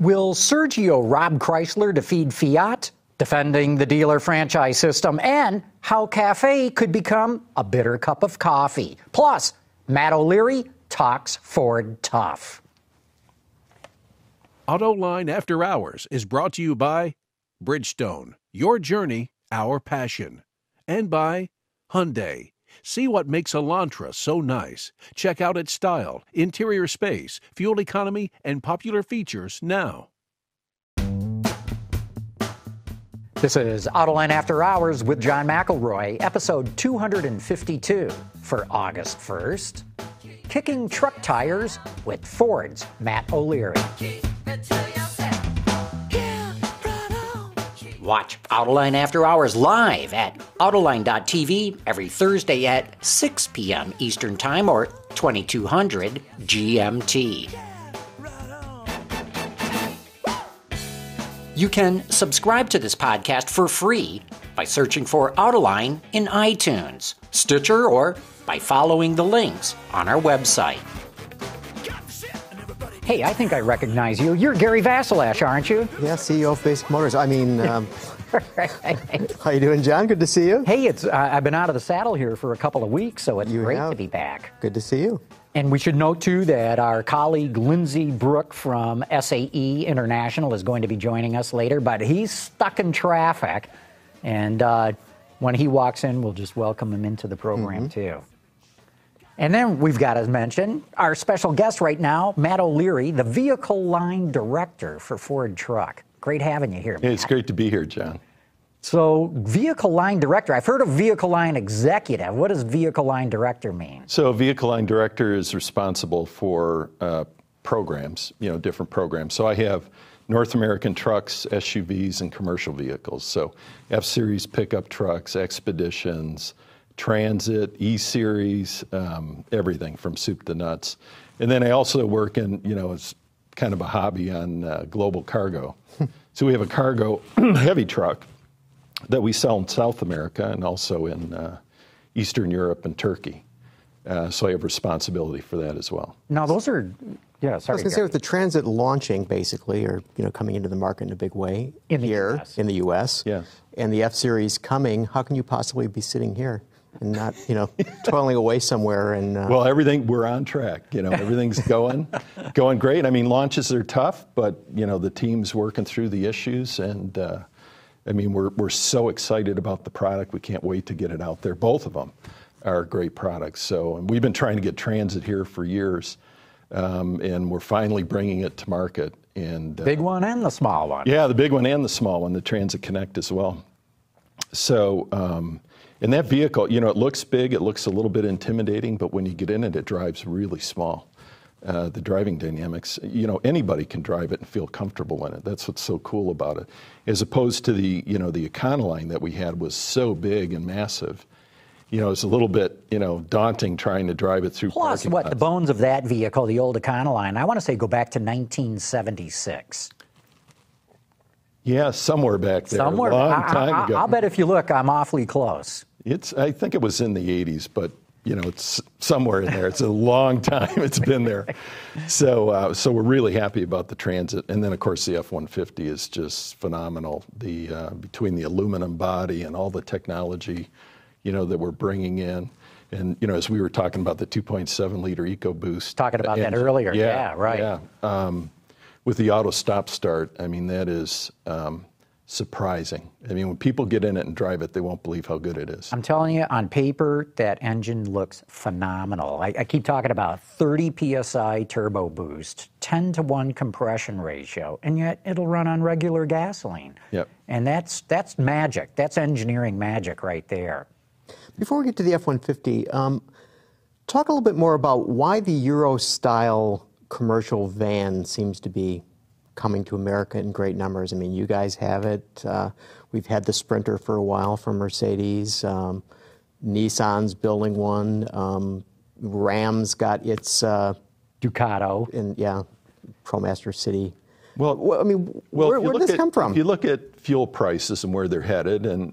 Will Sergio rob Chrysler to feed Fiat? Defending the dealer franchise system, and how cafe could become a bitter cup of coffee. Plus, Matt O'Leary talks Ford tough. AutoLine After Hours is brought to you by Bridgestone, your journey, our passion. And by Hyundai. See what makes Elantra so nice. Check out its style, interior space, fuel economy, and popular features now. This is AutoLine After Hours with John McElroy, episode 252 for August 1st. Kicking truck tires with Ford's Matt O'Leary. Watch AutoLine After Hours live at autoline.tv every Thursday at 6 p.m. Eastern Time or 2200 GMT. You can subscribe to this podcast for free by searching for AutoLine in iTunes, Stitcher, or by following the links on our website. Hey, I think I recognize you. You're Gary Vasilash, aren't you? Yeah, CEO of Basic Motors. How you doing, John? Good to see you. Hey, I've been out of the saddle here for a couple of weeks, so it's great to be back. Good to see you. And we should note, too, that our colleague Lindsay Brook from SAE International is going to be joining us later, but he's stuck in traffic. And when he walks in, we'll just welcome him into the program, too. And then we've got to mention our special guest right now, Matt O'Leary, the vehicle line director for Ford Truck. Great having you here, Matt. It's great to be here, John. So vehicle line director, I've heard of vehicle line executive. What does vehicle line director mean? So vehicle line director is responsible for programs, different programs. So I have North American trucks, SUVs, and commercial vehicles. So F-Series pickup trucks, Expeditions, Transit, E-Series, everything from soup to nuts. And then I also work in, it's kind of a hobby on global cargo. So we have a cargo heavy truck that we sell in South America and also in Eastern Europe and Turkey. So I have responsibility for that as well. Now those are, I was going to say, with the Transit launching basically, or coming into the market in a big way in the U.S. Yeah. And the F-Series coming, how can you possibly be sitting here and not, toiling away somewhere? And well, everything, we're on track. Everything's going great. I mean, launches are tough, but the team's working through the issues and. We're so excited about the product. We can't wait to get it out there. Both of them are great products. So, and we've been trying to get Transit here for years, and we're finally bringing it to market. And big one and the small one. Yeah, the big one and the small one, the Transit Connect as well. So, and that vehicle, it looks big. It looks a little bit intimidating, but when you get in it, it drives really small. The driving dynamics, anybody can drive it and feel comfortable in it. That's what's so cool about it. As opposed to the, the Econoline that we had was so big and massive. It's a little bit, daunting trying to drive it through parking lots. Plus, the bones of that vehicle, the old Econoline, I want to say go back to 1976. Yeah, somewhere back there. Somewhere. A long time ago. I'll bet if you look, I'm awfully close. I think it was in the 80s, but... it's somewhere in there. It's a long time it's been there. So so we're really happy about the Transit. And then, of course, the F-150 is just phenomenal. The between the aluminum body and all the technology, that we're bringing in. And, as we were talking about the 2.7-liter EcoBoost. Talking about that earlier. Yeah, right. Yeah. With the auto stop start, that is... surprising. When people get in it and drive it, they won't believe how good it is. I'm telling you, on paper, that engine looks phenomenal. I keep talking about 30 PSI turbo boost, 10-to-1 compression ratio, and yet it'll run on regular gasoline. Yep. And that's magic. That's engineering magic right there. Before we get to the F-150, talk a little bit more about why the Euro-style commercial van seems to be coming to America in great numbers. You guys have it. We've had the Sprinter for a while from Mercedes. Nissan's building one. Ram's got its Ducato and ProMaster City. Well, where did this come from? If you look at fuel prices and where they're headed, and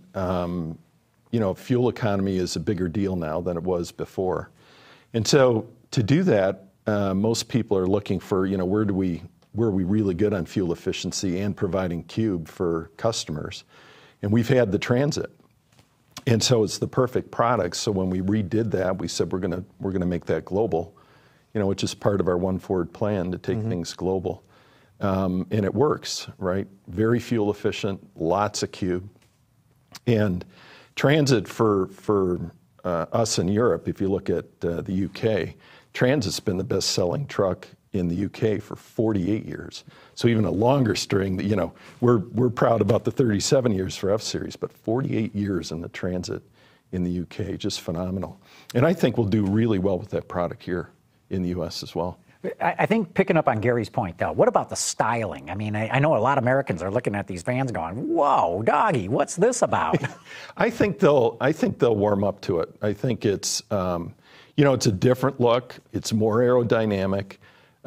fuel economy is a bigger deal now than it was before, and so to do that, most people are looking for where do we where we really good on fuel efficiency and providing cube for customers. And we've had the Transit. And so it's the perfect product. So when we redid that, we said we're gonna make that global, you know, which is part of our One Ford plan to take things global. And it works, right? Very fuel efficient, lots of cube. And Transit for us in Europe, if you look at the UK, Transit's been the best-selling truck in the UK for 48 years. So even a longer string, you know, we're proud about the 37 years for F-Series, but 48 years in the Transit in the UK, just phenomenal. And I think we'll do really well with that product here in the US as well. I think picking up on Gary's point, though, what about the styling? I mean, I know a lot of Americans are looking at these vans going, whoa, doggy, what's this about? I think they'll warm up to it. I think it's, you know, it's a different look. It's more aerodynamic.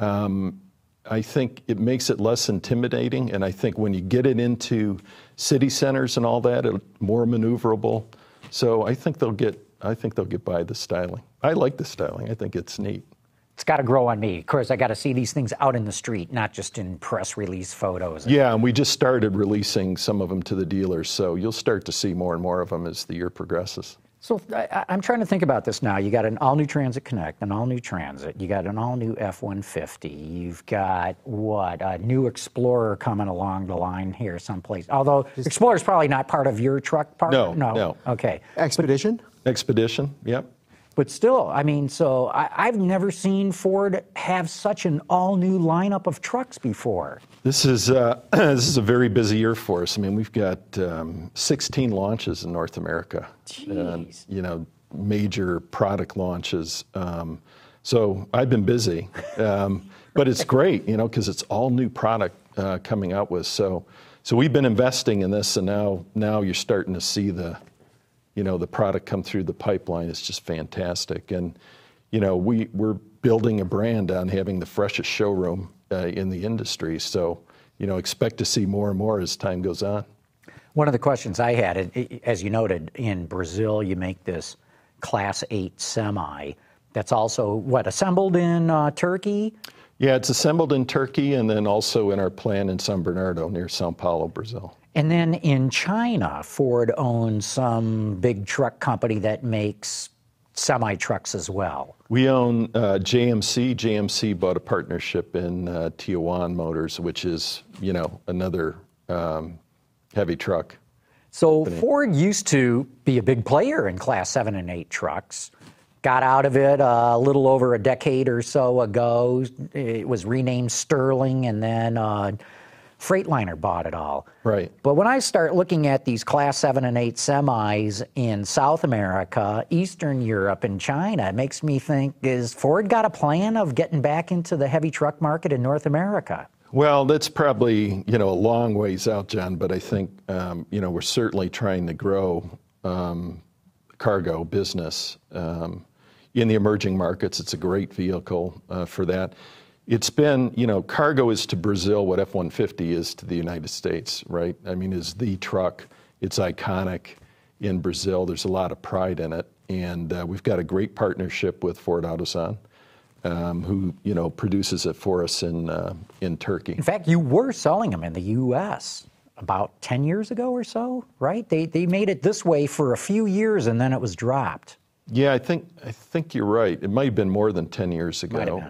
I think it makes it less intimidating. And I think when you get it into city centers and all that, it's more maneuverable. So I think they'll get by the styling. I like the styling. I think it's neat. It's got to grow on me. Of course, I got to see these things out in the street, not just in press release photos. Yeah, and we just started releasing some of them to the dealers, so you'll start to see more and more of them as the year progresses. So I'm trying to think about this now. You got an all-new Transit Connect, an all-new Transit. You got an all-new F-150. You've got, what, a new Explorer coming along the line here someplace. Although Explorer's probably not part of your truck part. No. Okay. Expedition? Expedition, yep. But still, I mean, so I've never seen Ford have such an all-new lineup of trucks before. This is a very busy year for us. I mean, we've got 16 launches in North America. Jeez. You know, major product launches. So I've been busy, but it's great, you know, because it's all new product coming out with. So we've been investing in this, and now you're starting to see the. You know, the product come through the pipeline is just fantastic. And, you know, we're building a brand on having the freshest showroom in the industry. So, you know, expect to see more and more as time goes on. One of the questions I had, as you noted, in Brazil, you make this Class 8 semi that's also, what, assembled in Turkey? Yeah, it's assembled in Turkey and then also in our plant in São Bernardo near Sao Paulo, Brazil. And then in China, Ford owns some big truck company that makes semi-trucks as well. We own JMC. JMC bought a partnership in Tijuana Motors, which is, you know, another heavy truck. So Ford used to be a big player in Class 7 and 8 trucks. Got out of it a little over a decade or so ago. It was renamed Sterling, and then Freightliner bought it all. Right. But when I start looking at these Class 7 and 8 semis in South America, Eastern Europe, and China, it makes me think, is Ford got a plan of getting back into the heavy truck market in North America? Well, that's probably, you know, a long ways out, John, but I think, you know, we're certainly trying to grow cargo business. In the emerging markets, it's a great vehicle for that. It's been, you know, cargo is to Brazil what F-150 is to the United States, right? I mean, it's the truck. It's iconic in Brazil. There's a lot of pride in it. And we've got a great partnership with Ford Otosan, who, you know, produces it for us in Turkey. In fact, you were selling them in the U.S. about 10 years ago or so, right? They made it this way for a few years, and then it was dropped. Yeah, I think you're right. It might have been more than 10 years ago,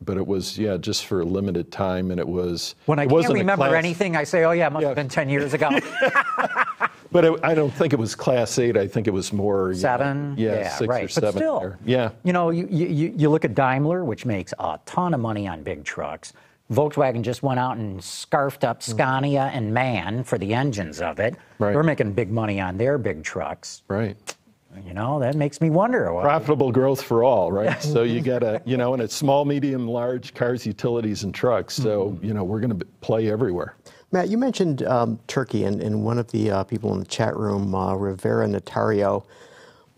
but it was, yeah, just for a limited time, and it was. When I can't remember anything, I say, oh yeah, it must have been 10 years ago. But I don't think it was Class 8. I think it was more seven. You know, yeah, 6 right. or 7. But still, yeah. You know, you look at Daimler, which makes a ton of money on big trucks. Volkswagen just went out and scarfed up Scania and Mann for the engines of it. Right. They're making big money on their big trucks. Right. You know, that makes me wonder. Well, profitable growth for all, right? So you got to, you know, and it's small, medium, large, cars, utilities, and trucks. So, you know, we're going to play everywhere. Matt, you mentioned Turkey, and one of the people in the chat room, Rivera Notario,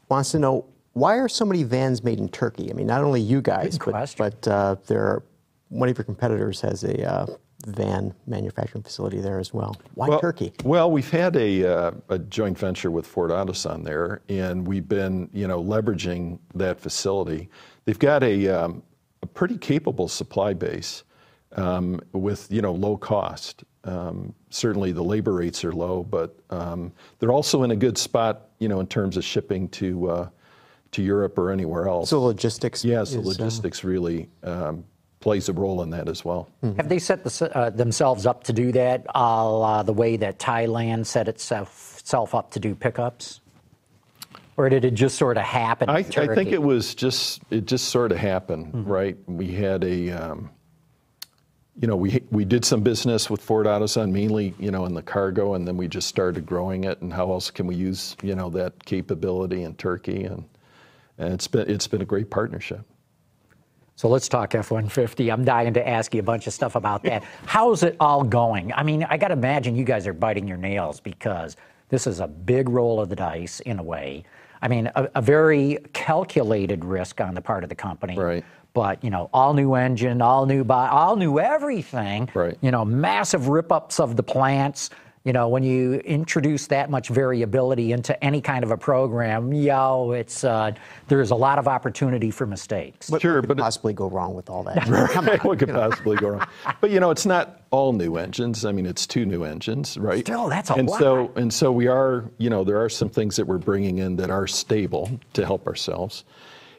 wants to know, why are so many vans made in Turkey? I mean, not only you guys, but there are, one of your competitors has a van manufacturing facility there as well. Why Turkey? Well, we've had a joint venture with Ford Otosan there, and we've been, you know, leveraging that facility. They've got a pretty capable supply base, with low cost. Certainly the labor rates are low, but they're also in a good spot, in terms of shipping to Europe or anywhere else. So logistics. Yes, yeah, so logistics really plays a role in that as well. Mm-hmm. Have they set themselves up to do that, a la the way that Thailand set itself up to do pickups? Or did it just sort of happen? I think it was just sort of happened, mm-hmm. right? We had a, we did some business with Ford Otosan, mainly, in the cargo, and then we just started growing it. And how else can we use, that capability in Turkey? And it's been a great partnership. So let's talk F-150. I'm dying to ask you a bunch of stuff about that. How's it all going? I mean, I got to imagine you guys are biting your nails because this is a big roll of the dice in a way. I mean, a very calculated risk on the part of the company. Right. But, all new engine, all new body, all new everything. Right. Massive rip-ups of the plants. When you introduce that much variability into any kind of a program, it's there's a lot of opportunity for mistakes. But sure, but possibly go wrong with all that. Right. What could possibly go wrong? But it's not all new engines. I mean, it's 2 new engines, right? Still, that's a lot. So we are, there are some things that we're bringing in that are stable to help ourselves,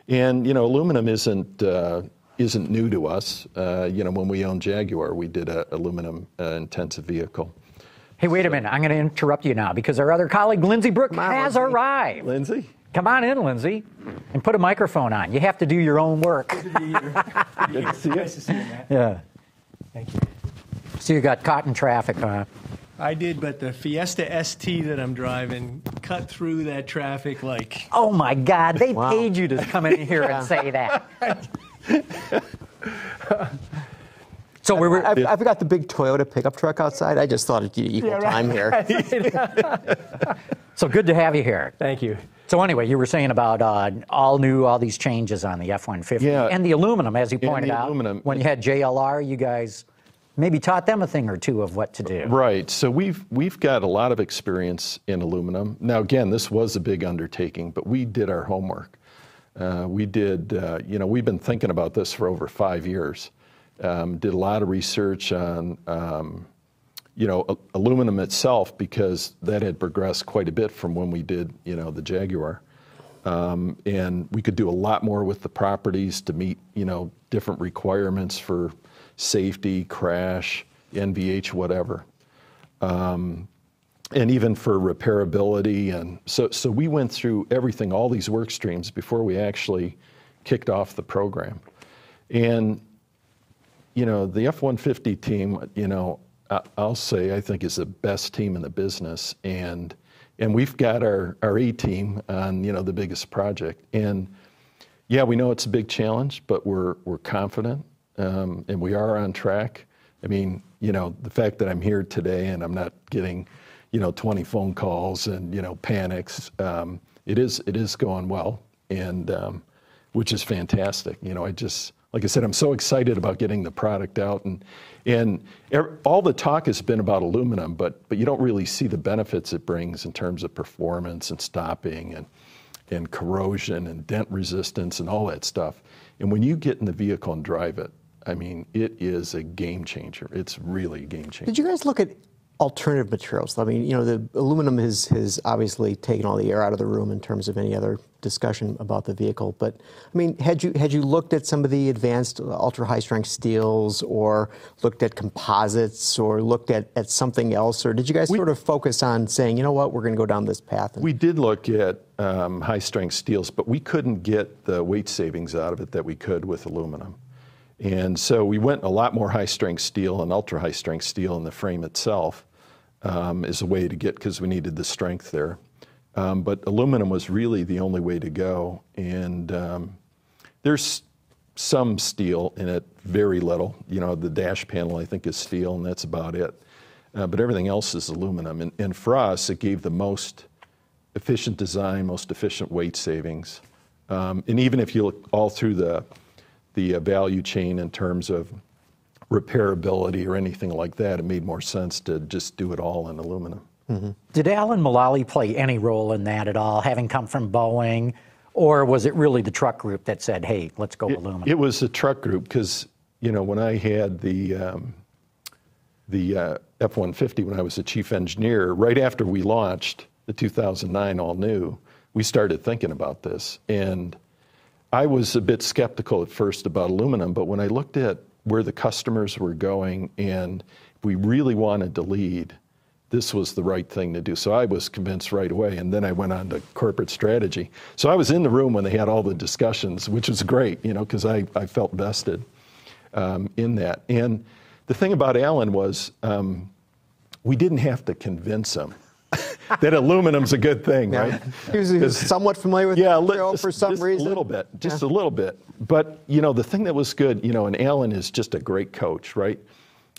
and aluminum isn't new to us. When we owned Jaguar, we did an aluminum intensive vehicle. Hey, wait a minute. I'm going to interrupt you now because our other colleague, Lindsay Brooke, has arrived. Lindsay? Come on in, Lindsay, and put a microphone on. You have to do your own work. Good to be here. Good to see you. Nice to see you, Matt. Yeah. Thank you. So you got caught in traffic, huh? I did, but the Fiesta ST that I'm driving cut through that traffic like... Oh, my God. They paid you to come in here and say that. So I've got the big Toyota pickup truck outside. I just thought it'd be equal time here. So good to have you here. Thank you. So anyway, you were saying about all these changes on the F-150 and the aluminum, as you pointed out. Aluminum. When you had JLR, you guys maybe taught them a thing or two of what to do. Right. So we've got a lot of experience in aluminum. Now again, this was a big undertaking, but we did our homework. We've been thinking about this for over 5 years. Did a lot of research on, aluminum itself because that had progressed quite a bit from when we did, the Jaguar. And we could do a lot more with the properties to meet, different requirements for safety, crash, NVH, whatever. And even for repairability. And so we went through everything, all these work streams before we actually kicked off the program. And the F-150 team, I'll say I think is the best team in the business. And we've got our A-team on, the biggest project. And yeah, we know it's a big challenge, but we're confident and we are on track. I mean, the fact that I'm here today and I'm not getting, 20 phone calls and, panics, it is going well and which is fantastic. Like I said, I'm so excited about getting the product out, and all the talk has been about aluminum, but you don't really see the benefits it brings in terms of performance and stopping and corrosion and dent resistance and all that stuff. And when you get in the vehicle and drive it, I mean, it is a game changer. It's really a game changer. Did you guys look at alternative materials? I mean, the aluminum has obviously taken all the air out of the room in terms of any other discussion about the vehicle. But I mean, had you looked at some of the advanced ultra high strength steels, or looked at composites, or looked at something else, or did you guys sort of focus on saying, we're going to go down this path? We did look at high strength steels, but we couldn't get the weight savings out of it that we could with aluminum. And so we went a lot more high-strength steel and ultra-high strength steel in the frame itself is a way to get, because we needed the strength there. But aluminum was really the only way to go. And there's some steel in it, very little. The dash panel, I think, is steel, and that's about it. But everything else is aluminum. And for us, it gave the most efficient design, most efficient weight savings. And even if you look all through the value chain in terms of repairability or anything like that, it made more sense to just do it all in aluminum. Mm-hmm. Did Alan Mulally play any role in that at all, having come from Boeing, or was it really the truck group that said, hey, let's go aluminum? It was the truck group because, you know, when I had the F-150, when I was the chief engineer, right after we launched the 2009 all-new, we started thinking about this. And I was a bit skeptical at first about aluminum, but when I looked at where the customers were going and if we really wanted to lead, this was the right thing to do. So I was convinced right away, and then I went on to corporate strategy. So I was in the room when they had all the discussions, which was great, you know, because I felt vested in that. And the thing about Alan was we didn't have to convince him that aluminum's a good thing, right? He was somewhat familiar with it for some reason. Just a little bit. But, you know, the thing that was good, you know, and Alan is just a great coach, right?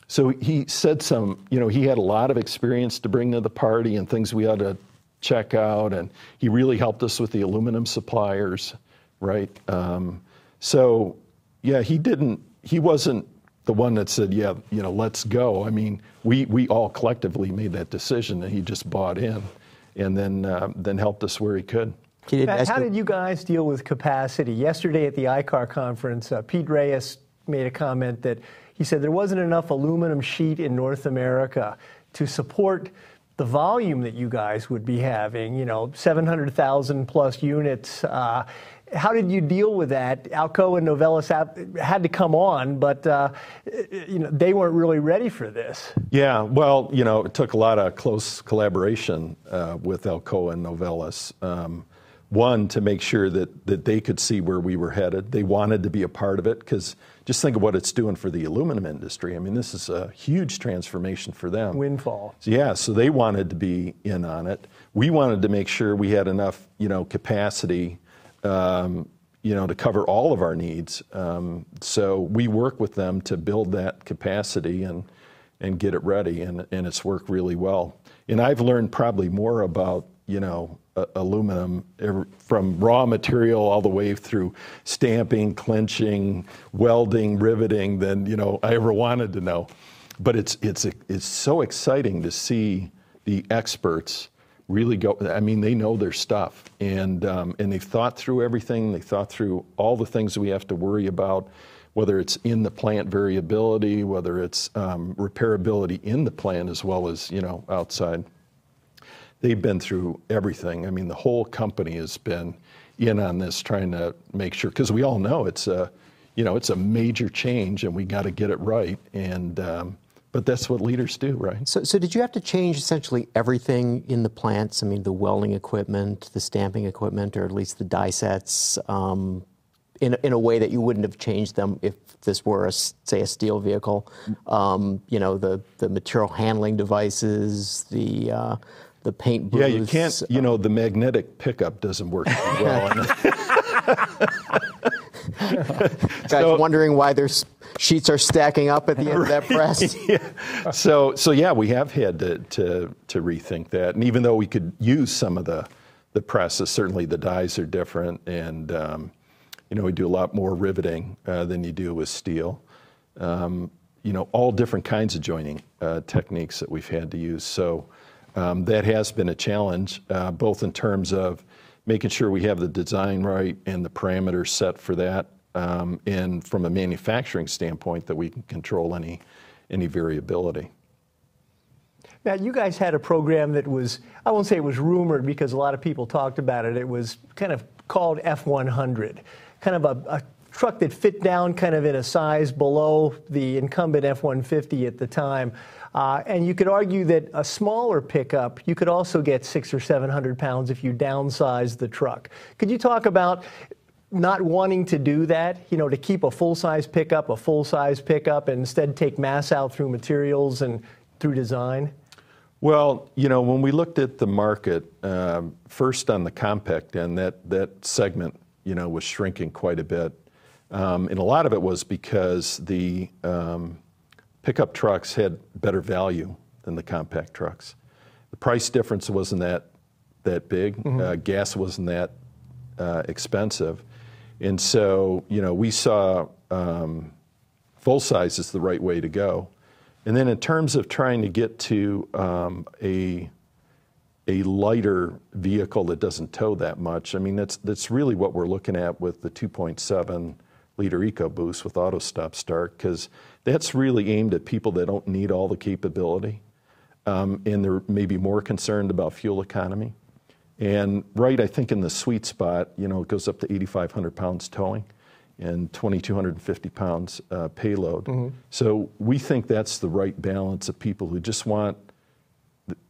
So he said some, you know, he had a lot of experience to bring to the party and things we ought to check out. And he really helped us with the aluminum suppliers, right? So, yeah, he wasn't the one that said, yeah, you know, let's go. I mean, we all collectively made that decision, and he just bought in and then helped us where he could. Matt, how did you guys deal with capacity? Yesterday at the ICAR conference, Pete Reyes made a comment that he said there wasn't enough aluminum sheet in North America to support the volume that you guys would be having, you know, 700,000 plus units. How did you deal with that? Alcoa and Novellis had to come on, but you know, they weren't really ready for this. Yeah, well, you know, it took a lot of close collaboration with Alcoa and Novellis. One, to make sure that they could see where we were headed. They wanted to be a part of it, because just think of what it's doing for the aluminum industry. I mean, this is a huge transformation for them. Windfall. Yeah, so they wanted to be in on it. We wanted to make sure we had enough, you know, capacity, you know, to cover all of our needs. So we work with them to build that capacity and get it ready, and it's worked really well. And I've learned probably more about, you know, aluminum from raw material all the way through stamping, clinching, welding, riveting than, you know, I ever wanted to know. But it's so exciting to see the experts really go. I mean, they know their stuff, and they've thought through everything. They thought through all the things we have to worry about, whether it's in the plant variability, whether it's repairability in the plant, as well as, you know, outside. They've been through everything. I mean, the whole company has been in on this, trying to make sure, because we all know it's a, you know, it's a major change, and we got to get it right. And but that's what leaders do, right? So did you have to change essentially everything in the plants? I mean, the welding equipment, the stamping equipment, or at least the die sets, in a way that you wouldn't have changed them if this were, say, a steel vehicle. You know, the material handling devices, the paint booths. Yeah, you can't, you know, the magnetic pickup doesn't work too well. Guys wondering why their sheets are stacking up at the end of that press. Yeah. So yeah, we have had to rethink that. And even though we could use some of the presses, certainly the dies are different. And, you know, we do a lot more riveting than you do with steel. You know, all different kinds of joining techniques that we've had to use. So that has been a challenge, both in terms of making sure we have the design right and the parameters set for that, and from a manufacturing standpoint that we can control any variability. Now, you guys had a program that was, I won't say it was rumored because a lot of people talked about it, it was kind of called F-100, kind of a truck that fit down kind of in a size below the incumbent F-150 at the time. And you could argue that a smaller pickup, you could also get 600 or 700 pounds if you downsize the truck. Could you talk about not wanting to do that, you know, to keep a full-size pickup, and instead take mass out through materials and through design? Well, you know, when we looked at the market, first on the compact end, that segment, you know, was shrinking quite a bit. And a lot of it was because the pickup trucks had better value than the compact trucks. The price difference wasn't that big. Mm-hmm. Gas wasn't that expensive. And so, you know, we saw full size is the right way to go. And then in terms of trying to get to a lighter vehicle that doesn't tow that much, I mean, that's really what we're looking at with the 2.7 liter EcoBoost with auto stop start, because that's really aimed at people that don't need all the capability, and they're maybe more concerned about fuel economy. And right, I think in the sweet spot, you know, it goes up to 8,500 pounds towing and 2,250 pounds payload. Mm-hmm. So we think that's the right balance of people who just want,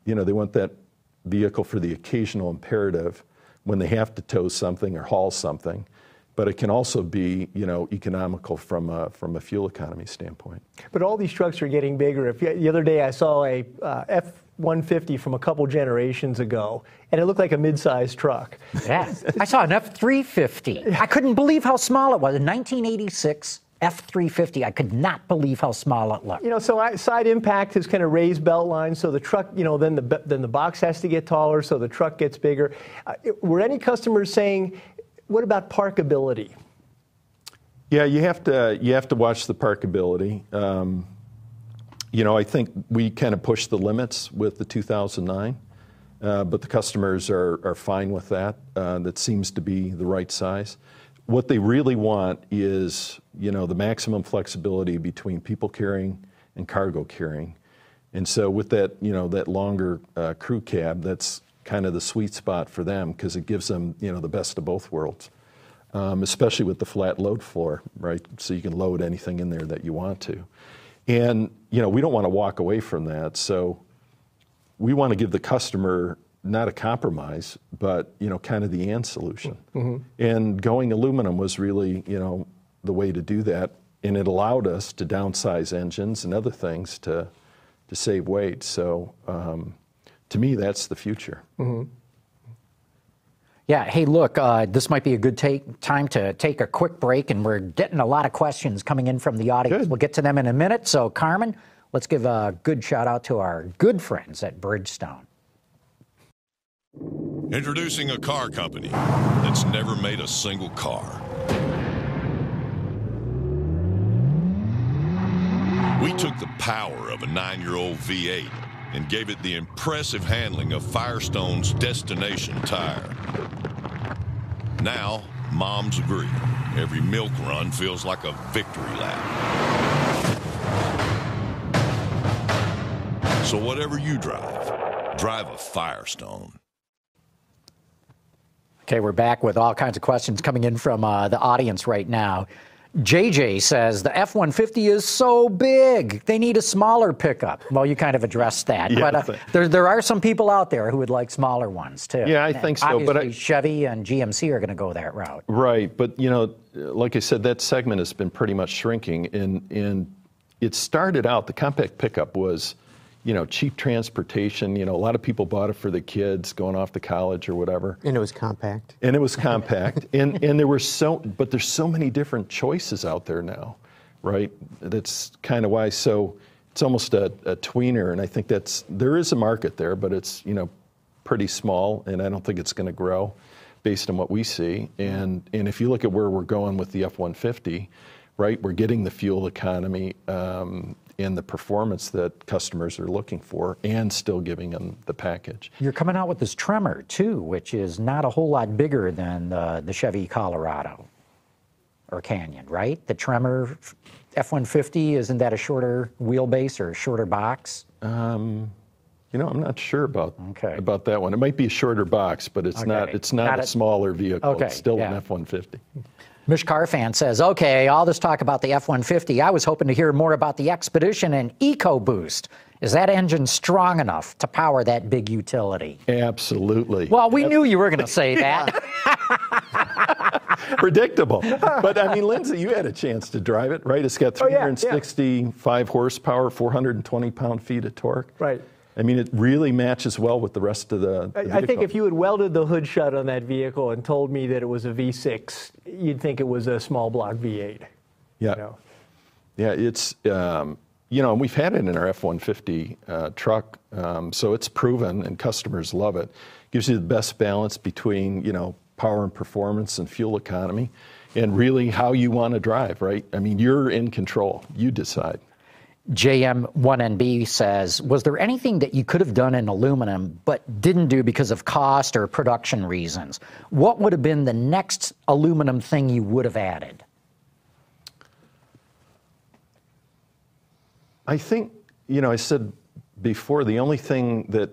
you know, they want that vehicle for the occasional imperative when they have to tow something or haul something, but it can also be, you know, economical from a fuel economy standpoint. But all these trucks are getting bigger. If the other day I saw a F-150 from a couple generations ago, and it looked like a mid-sized truck. Yeah, I saw an F-350. I couldn't believe how small it was in 1986. F-350, I could not believe how small it looked. You know, so side impact has kind of raised belt lines, so the truck, you know, then the box has to get taller, so the truck gets bigger. Were any customers saying, what about parkability? Yeah, you have to watch the parkability. You know, I think we kind of pushed the limits with the 2009, but the customers are fine with that. That seems to be the right size. What they really want is, you know, the maximum flexibility between people carrying and cargo carrying. And so with that, you know, that longer crew cab, that's kind of the sweet spot for them, because it gives them, you know, the best of both worlds, especially with the flat load floor, right? So you can load anything in there that you want to. And, you know, we don't want to walk away from that. So we want to give the customer not a compromise, but, you know, kind of the and solution. Mm-hmm. And going aluminum was really, you know, the way to do that. And it allowed us to downsize engines and other things to save weight. So to me, that's the future. Mm-hmm. Yeah, hey, look, this might be a good time to take a quick break, and we're getting a lot of questions coming in from the audience. Good. We'll get to them in a minute. So, Carmen, let's give a good shout out to our good friends at Bridgestone. Introducing a car company that's never made a single car. We took the power of a 9-year-old V8 and gave it the impressive handling of Firestone's destination tire. Now, moms agree. Every milk run feels like a victory lap. So whatever you drive, drive a Firestone. Okay, we're back with all kinds of questions coming in from the audience right now. JJ says, the F-150 is so big, they need a smaller pickup. Well, you kind of addressed that. Yeah, but there are some people out there who would like smaller ones, too. Yeah, I think so. Obviously, but Chevy and GMC are going to go that route. Right, but, you know, like I said, that segment has been pretty much shrinking. And it started out, the compact pickup was, you know, cheap transportation. You know, a lot of people bought it for the kids going off to college or whatever. And it was compact. And it was compact. and there were but there's so many different choices out there now, right? That's kind of why. So it's almost a tweener, and I think there is a market there, but it's, you know, pretty small, and I don't think it's going to grow, based on what we see. And if you look at where we're going with the F-150, right? We're getting the fuel economy. In the performance that customers are looking for, and still giving them the package. You're coming out with this Tremor, too, which is not a whole lot bigger than the Chevy Colorado or Canyon, right? The Tremor F-150, isn't that a shorter wheelbase or a shorter box? You know, I'm not sure about that one. It might be a shorter box, but it's not a smaller vehicle. Okay. It's still an F-150. Mish Carfan says, okay, all this talk about the F-150, I was hoping to hear more about the Expedition and EcoBoost. Is that engine strong enough to power that big utility? Absolutely. Well, we knew you were going to say that. Predictable. But, I mean, Lindsay, you had a chance to drive it, right? It's got 365 horsepower, 420 pound-feet of torque. Right. I mean, it really matches well with the rest of the vehicle. I think if you had welded the hood shut on that vehicle and told me that it was a V6, you'd think it was a small block V8. Yeah. You know? Yeah, it's, you know, and we've had it in our F-150 truck, so it's proven and customers love it. Gives you the best balance between, you know, power and performance and fuel economy, and really how you want to drive, right? I mean, you're in control. You decide. JM1NB says, was there anything that you could have done in aluminum but didn't do because of cost or production reasons? What would have been the next aluminum thing you would have added? I think, you know, I said before, the only thing that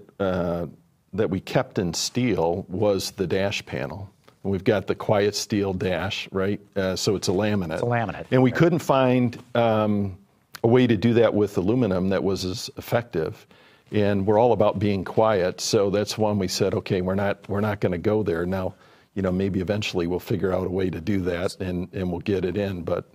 that we kept in steel was the dash panel. And we've got the quiet steel dash, right? So it's a laminate. It's a laminate. And we couldn't find a way to do that with aluminum that was as effective. And we're all about being quiet, so that's when we said, okay, we're not going to go there now. You know, maybe eventually we'll figure out a way to do that, and we'll get it in, but.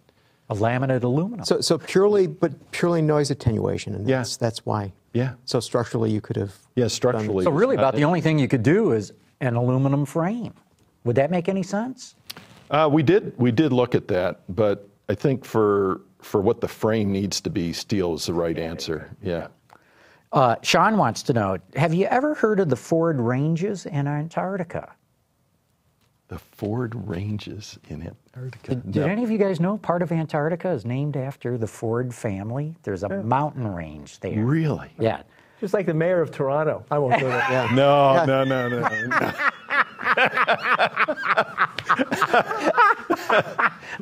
A laminate aluminum. So purely, but purely noise attenuation, and that's why. Yeah. So structurally, you could have. Yeah, structurally. So really, about the only thing you could do is an aluminum frame. Would that make any sense? We did look at that, but I think for what the frame needs to be, steel is the right answer. Yeah. Sean wants to know: have you ever heard of the Ford Ranges in Antarctica? The Ford Ranges in Antarctica. Did any of you guys know part of Antarctica is named after the Ford family? There's a mountain range there. Really? Yeah. Just like the mayor of Toronto. I won't go there. Yeah. No.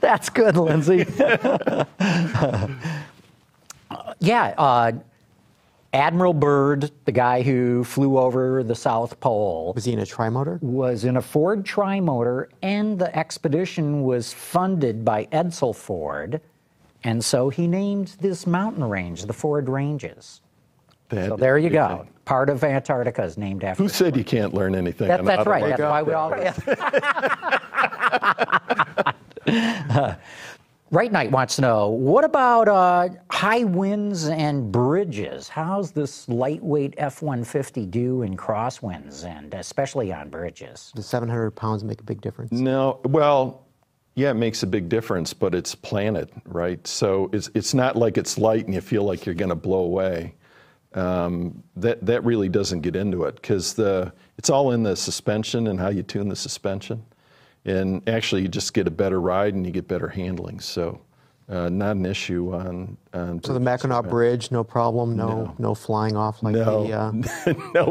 That's good, Lindsay. Admiral Byrd, the guy who flew over the South Pole. Was he in a trimotor? Was in a Ford trimotor, and the expedition was funded by Edsel Ford, and so he named this mountain range the Ford Ranges. So there you go. Part of Antarctica is named after. Who said you can't learn anything? That's right. That's why we all. Right Knight wants to know, what about high winds and bridges? How's this lightweight F-150 do in crosswinds, and especially on bridges? Does 700 pounds make a big difference? No. Well, yeah, it makes a big difference, but it's planted, right? So it's not like it's light and you feel like you're going to blow away. That really doesn't get into it, because it's all in the suspension and how you tune the suspension. And actually, you just get a better ride and you get better handling. So, not an issue on so the Mackinac Bridge, no problem, no flying off like no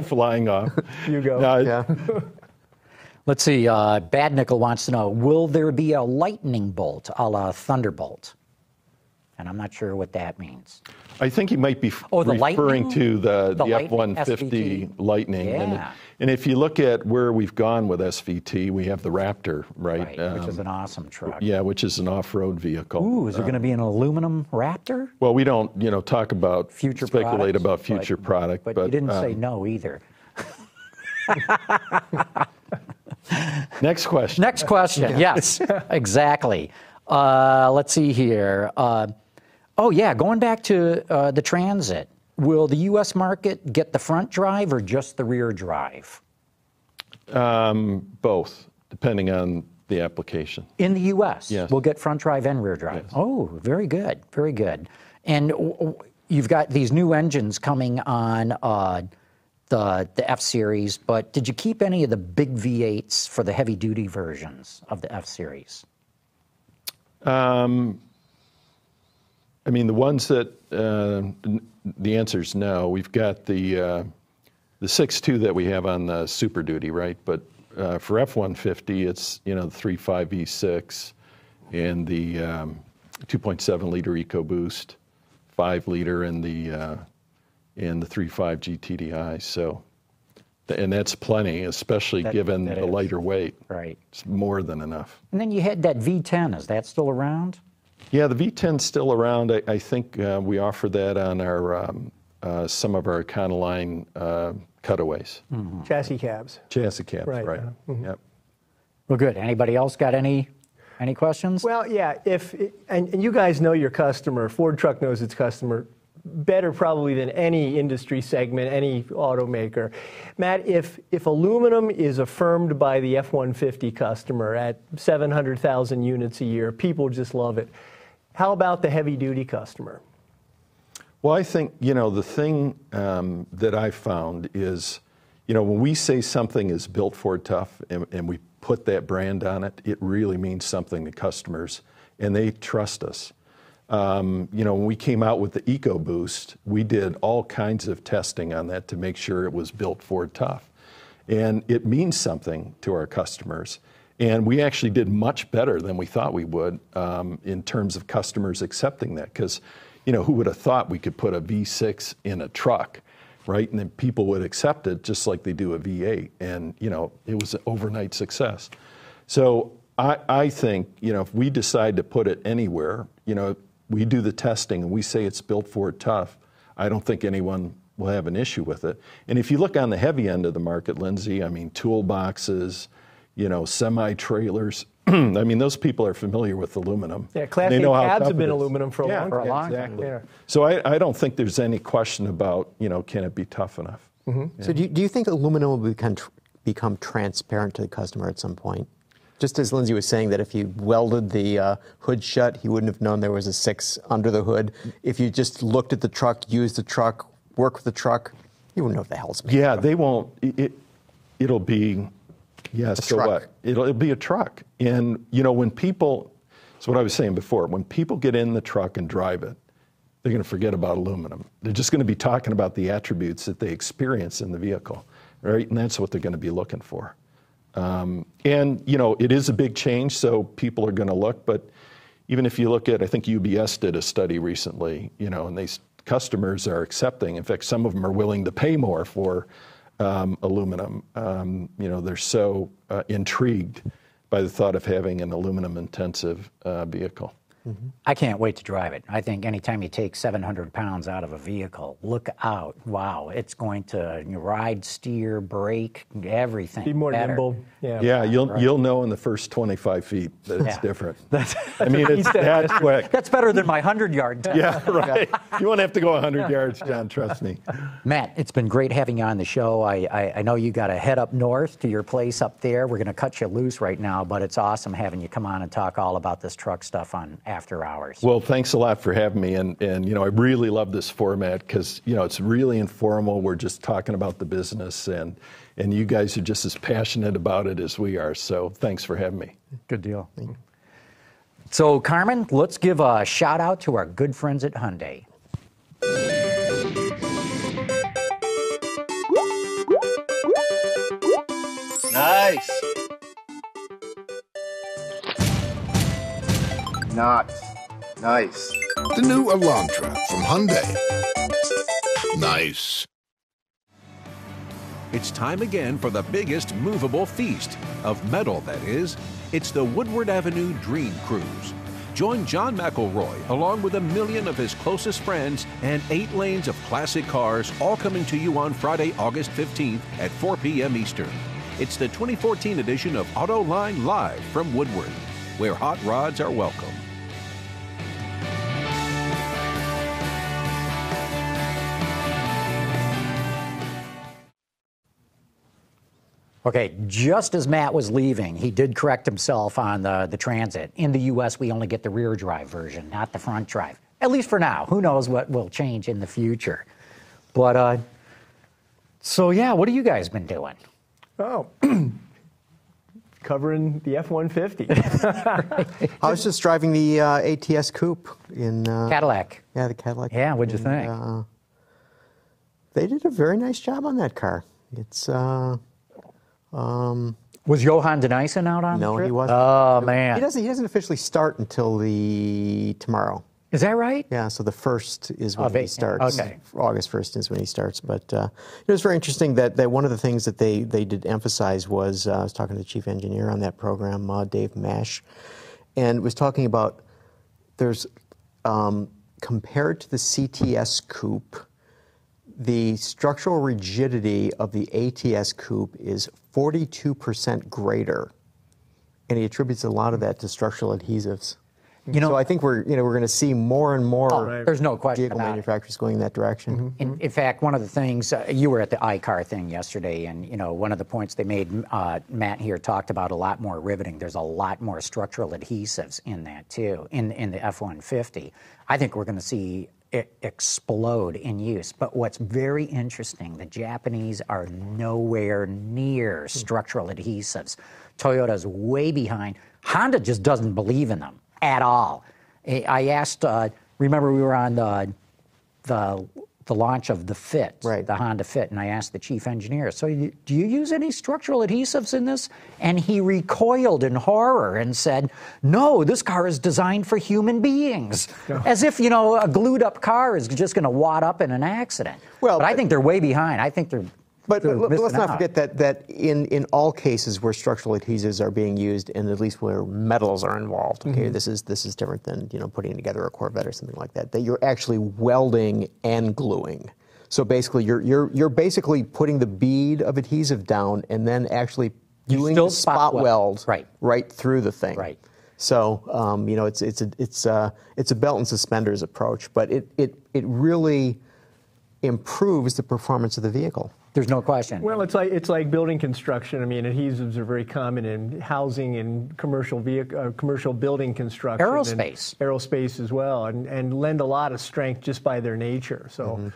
flying off. You go. No, yeah. Let's see. Bad Nickel wants to know: will there be a lightning bolt, a la Thunderbolt? And I'm not sure what that means. I think he might be referring to the F-150 Lightning. Yeah. And if you look at where we've gone with SVT, we have the Raptor, right? Which is an awesome truck. Yeah, which is an off-road vehicle. Ooh, is there going to be an aluminum Raptor? Well, we don't, you know, talk about, speculate about future product. But you didn't say no either. Next question. Next question, yes, exactly. Let's see here. Going back to the Transit, will the U.S. market get the front drive or just the rear drive? Both, depending on the application. In the U.S., yes. We'll get front drive and rear drive. Yes. Oh, very good, very good. And you've got these new engines coming on the F-Series, but did you keep any of the big V8s for the heavy-duty versions of the F-Series? I mean, the ones that the answer's no. We've got the 6.2 that we have on the Super Duty, right? But for F-150, it's, you know, the 3.5 V6 and the 2.7 liter EcoBoost, 5 liter, and the 3.5 GTDI. So, and that's plenty, especially given the lighter weight. Right, it's more than enough. And then you had that V10. Is that still around? Yeah, the V10's still around. I think we offer that on our some of our Econoline cutaways. Mm-hmm. Chassis cabs. Chassis cabs, right. Mm-hmm. Yep. Well, good. Anybody else got any questions? Well, yeah. And you guys know your customer. Ford Truck knows its customer better probably than any industry segment, any automaker. Matt, if aluminum is affirmed by the F-150 customer at 700,000 units a year, people just love it. How about the heavy-duty customer? Well, I think, you know, the thing that I found is, you know, when we say something is built for tough and we put that brand on it, it really means something to customers, and they trust us. You know, when we came out with the EcoBoost, we did all kinds of testing on that to make sure it was built for tough. And it means something to our customers. And we actually did much better than we thought we would in terms of customers accepting that. Because, you know, who would have thought we could put a V6 in a truck, right? And then people would accept it just like they do a V8. And, you know, it was an overnight success. So I think, you know, if we decide to put it anywhere, you know, we do the testing and we say it's built Ford tough, I don't think anyone will have an issue with it. And if you look on the heavy end of the market, Lindsay, I mean, toolboxes, you know, semi-trailers, I mean, those people are familiar with aluminum. Yeah, Class A cabs have been aluminum for a long time. Exactly. Yeah. So I don't think there's any question about, you know, can it be tough enough? Mm-hmm. Yeah. So do you think aluminum will become transparent to the customer at some point? Just as Lindsay was saying, that if you welded the hood shut, he wouldn't have known there was a 6 under the hood. If you just looked at the truck, used the truck, worked with the truck, you wouldn't know what the hell's made. Yeah, they won't. It'll be... Yeah, so what? It'll be a truck. And, you know, when people, it's what I was saying before, when people get in the truck and drive it, they're going to forget about aluminum. They're just going to be talking about the attributes that they experience in the vehicle, right? And that's what they're going to be looking for. And, you know, it is a big change, so people are going to look. But even if you look at, I think UBS did a study recently, you know, and these customers are accepting. In fact, some of them are willing to pay more for aluminum. You know, they're so intrigued by the thought of having an aluminum-intensive vehicle. Mm-hmm. I can't wait to drive it. I think anytime you take 700 pounds out of a vehicle, look out. Wow, it's going to ride, steer, brake, everything. Be more nimble. Yeah, yeah, you'll know in the first 25 feet that it's different. I mean, it's that quick. That's better than my 100-yard test. Yeah, right. You won't have to go 100 yards, John, trust me. Matt, it's been great having you on the show. I know you got to head up north to your place up there. We're going to cut you loose right now, but it's awesome having you come on and talk all about this truck stuff on After Hours. Well, thanks a lot for having me. And you know, I really love this format because, you know, it's really informal. We're just talking about the business, and you guys are just as passionate about it as we are. So thanks for having me. Good deal. Thank you. So, Carmen, let's give a shout out to our good friends at Hyundai. Nice. Not nice. The new Elantra from Hyundai. Nice. It's time again for the biggest movable feast of metal, that is. It's the Woodward Avenue Dream Cruise. Join John McElroy along with 1 million of his closest friends and 8 lanes of classic cars, all coming to you on Friday, August 15th at 4 p.m. Eastern. It's the 2014 edition of Auto Line Live from Woodward, where hot rods are welcome. Okay, just as Matt was leaving, he did correct himself on the Transit. In the U.S., we only get the rear drive version, not the front drive. At least for now. Who knows what will change in the future. But, so yeah, what have you guys been doing? Oh, covering the F-150. I was just driving the ATS coupe in... Cadillac. Yeah, the Cadillac. Yeah, what'd you think? They did a very nice job on that car. It's... was Johan de Nijssen out on the trip? No, he wasn't. Oh, man. He doesn't officially start until tomorrow. Is that right? Yeah, so the 1st is when he starts. Okay. August 1st is when he starts. But it was very interesting that one of the things that they did emphasize was, I was talking to the chief engineer on that program, Dave Mash, and was talking about there's, compared to the CTS coupe, the structural rigidity of the ATS coupe is 42% greater, and he attributes a lot of that to structural adhesives. You know, so I think we're going to see more and more. Oh, right. There's no question vehicle manufacturers going in that direction. Mm-hmm. In fact, one of the things you were at the ICAR thing yesterday, and you know, one of the points they made, Matt here talked about a lot more riveting. There's a lot more structural adhesives in that too, in the F-150. I think we're going to see it explode in use. But what's very interesting, the Japanese are nowhere near structural adhesives. Toyota's way behind. Honda just doesn't believe in them at all. I asked, remember we were on the the launch of the Fit, right, the Honda Fit, and I asked the chief engineer, so do you use any structural adhesives in this? And he recoiled in horror and said, no, this car is designed for human beings. Oh. As if, you know, a glued-up car is just going to wad up in an accident. Well, but I think they're way behind. I think they're... But let's not forget that in all cases where structural adhesives are being used, and at least where metals are involved, okay, mm-hmm. this is different than, you know, putting together a Corvette or something like that. That you're actually welding and gluing. So basically, you're basically putting the bead of adhesive down and then actually doing the spot weld right through the thing. Right. So you know, it's a belt and suspenders approach, but it really improves the performance of the vehicle. There's no question. Well, it's like building construction. I mean, adhesives are very common in housing and commercial vehicle, commercial building construction, aerospace, and aerospace as well, and lend a lot of strength just by their nature. So, mm-hmm.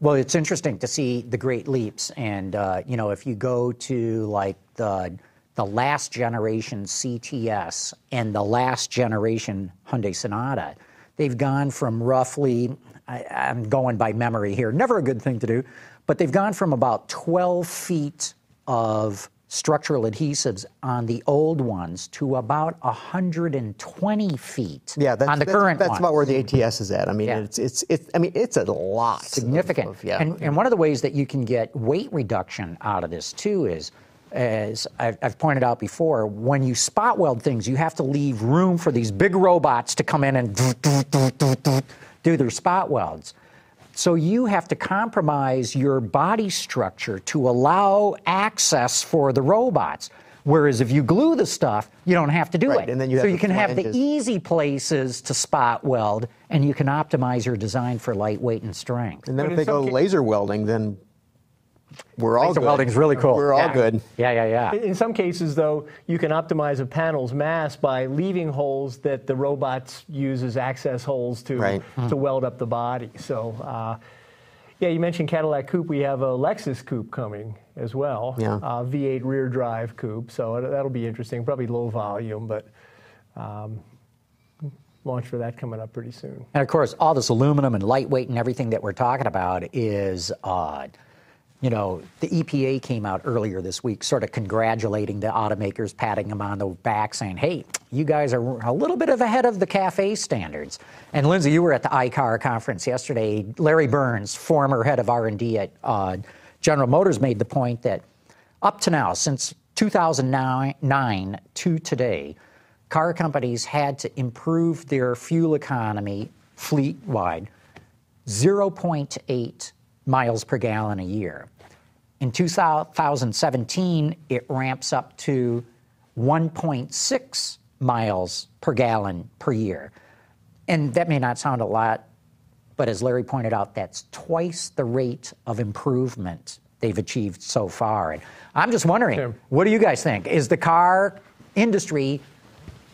Well, it's interesting to see the great leaps, and you know, if you go to like the last generation CTS and the last generation Hyundai Sonata, they've gone from roughly, I'm going by memory here, never a good thing to do. But they've gone from about 12 feet of structural adhesives on the old ones to about 120 feet. Yeah, on the current one. That's about where the ATS is at. I mean, yeah. it's a lot. Significant. Yeah. And one of the ways that you can get weight reduction out of this too is, as I've pointed out before, when you spot weld things, you have to leave room for these big robots to come in and do their spot welds. So you have to compromise your body structure to allow access for the robots. Whereas if you glue the stuff, you don't have to do it. And then you have so you can have the easy places to spot weld, and you can optimize your design for lightweight and strength. And then if they go laser welding, then we're all good. Laser welding's really cool. We're all good. Yeah, yeah, yeah. In some cases, though, you can optimize a panel's mass by leaving holes that the robots use as access holes to weld up the body. So, yeah, you mentioned Cadillac Coupe. We have a Lexus Coupe coming as well. Yeah. V8 rear drive Coupe. So that'll be interesting. Probably low volume, but. Launch for that coming up pretty soon. And of course, all this aluminum and lightweight and everything that we're talking about is. You know, the EPA came out earlier this week sort of congratulating the automakers, patting them on the back, saying, hey, you guys are a little bit ahead of the CAFE standards. And, Lindsay, you were at the ICAR conference yesterday. Larry Burns, former head of R&D at General Motors, made the point that up to now, since 2009 to today, car companies had to improve their fuel economy fleet-wide 0.8 miles per gallon a year. In 2017, it ramps up to 1.6 miles per gallon per year. And that may not sound a lot, but as Larry pointed out, that's twice the rate of improvement they've achieved so far. And I'm just wondering, what do you guys think? Is the car industry,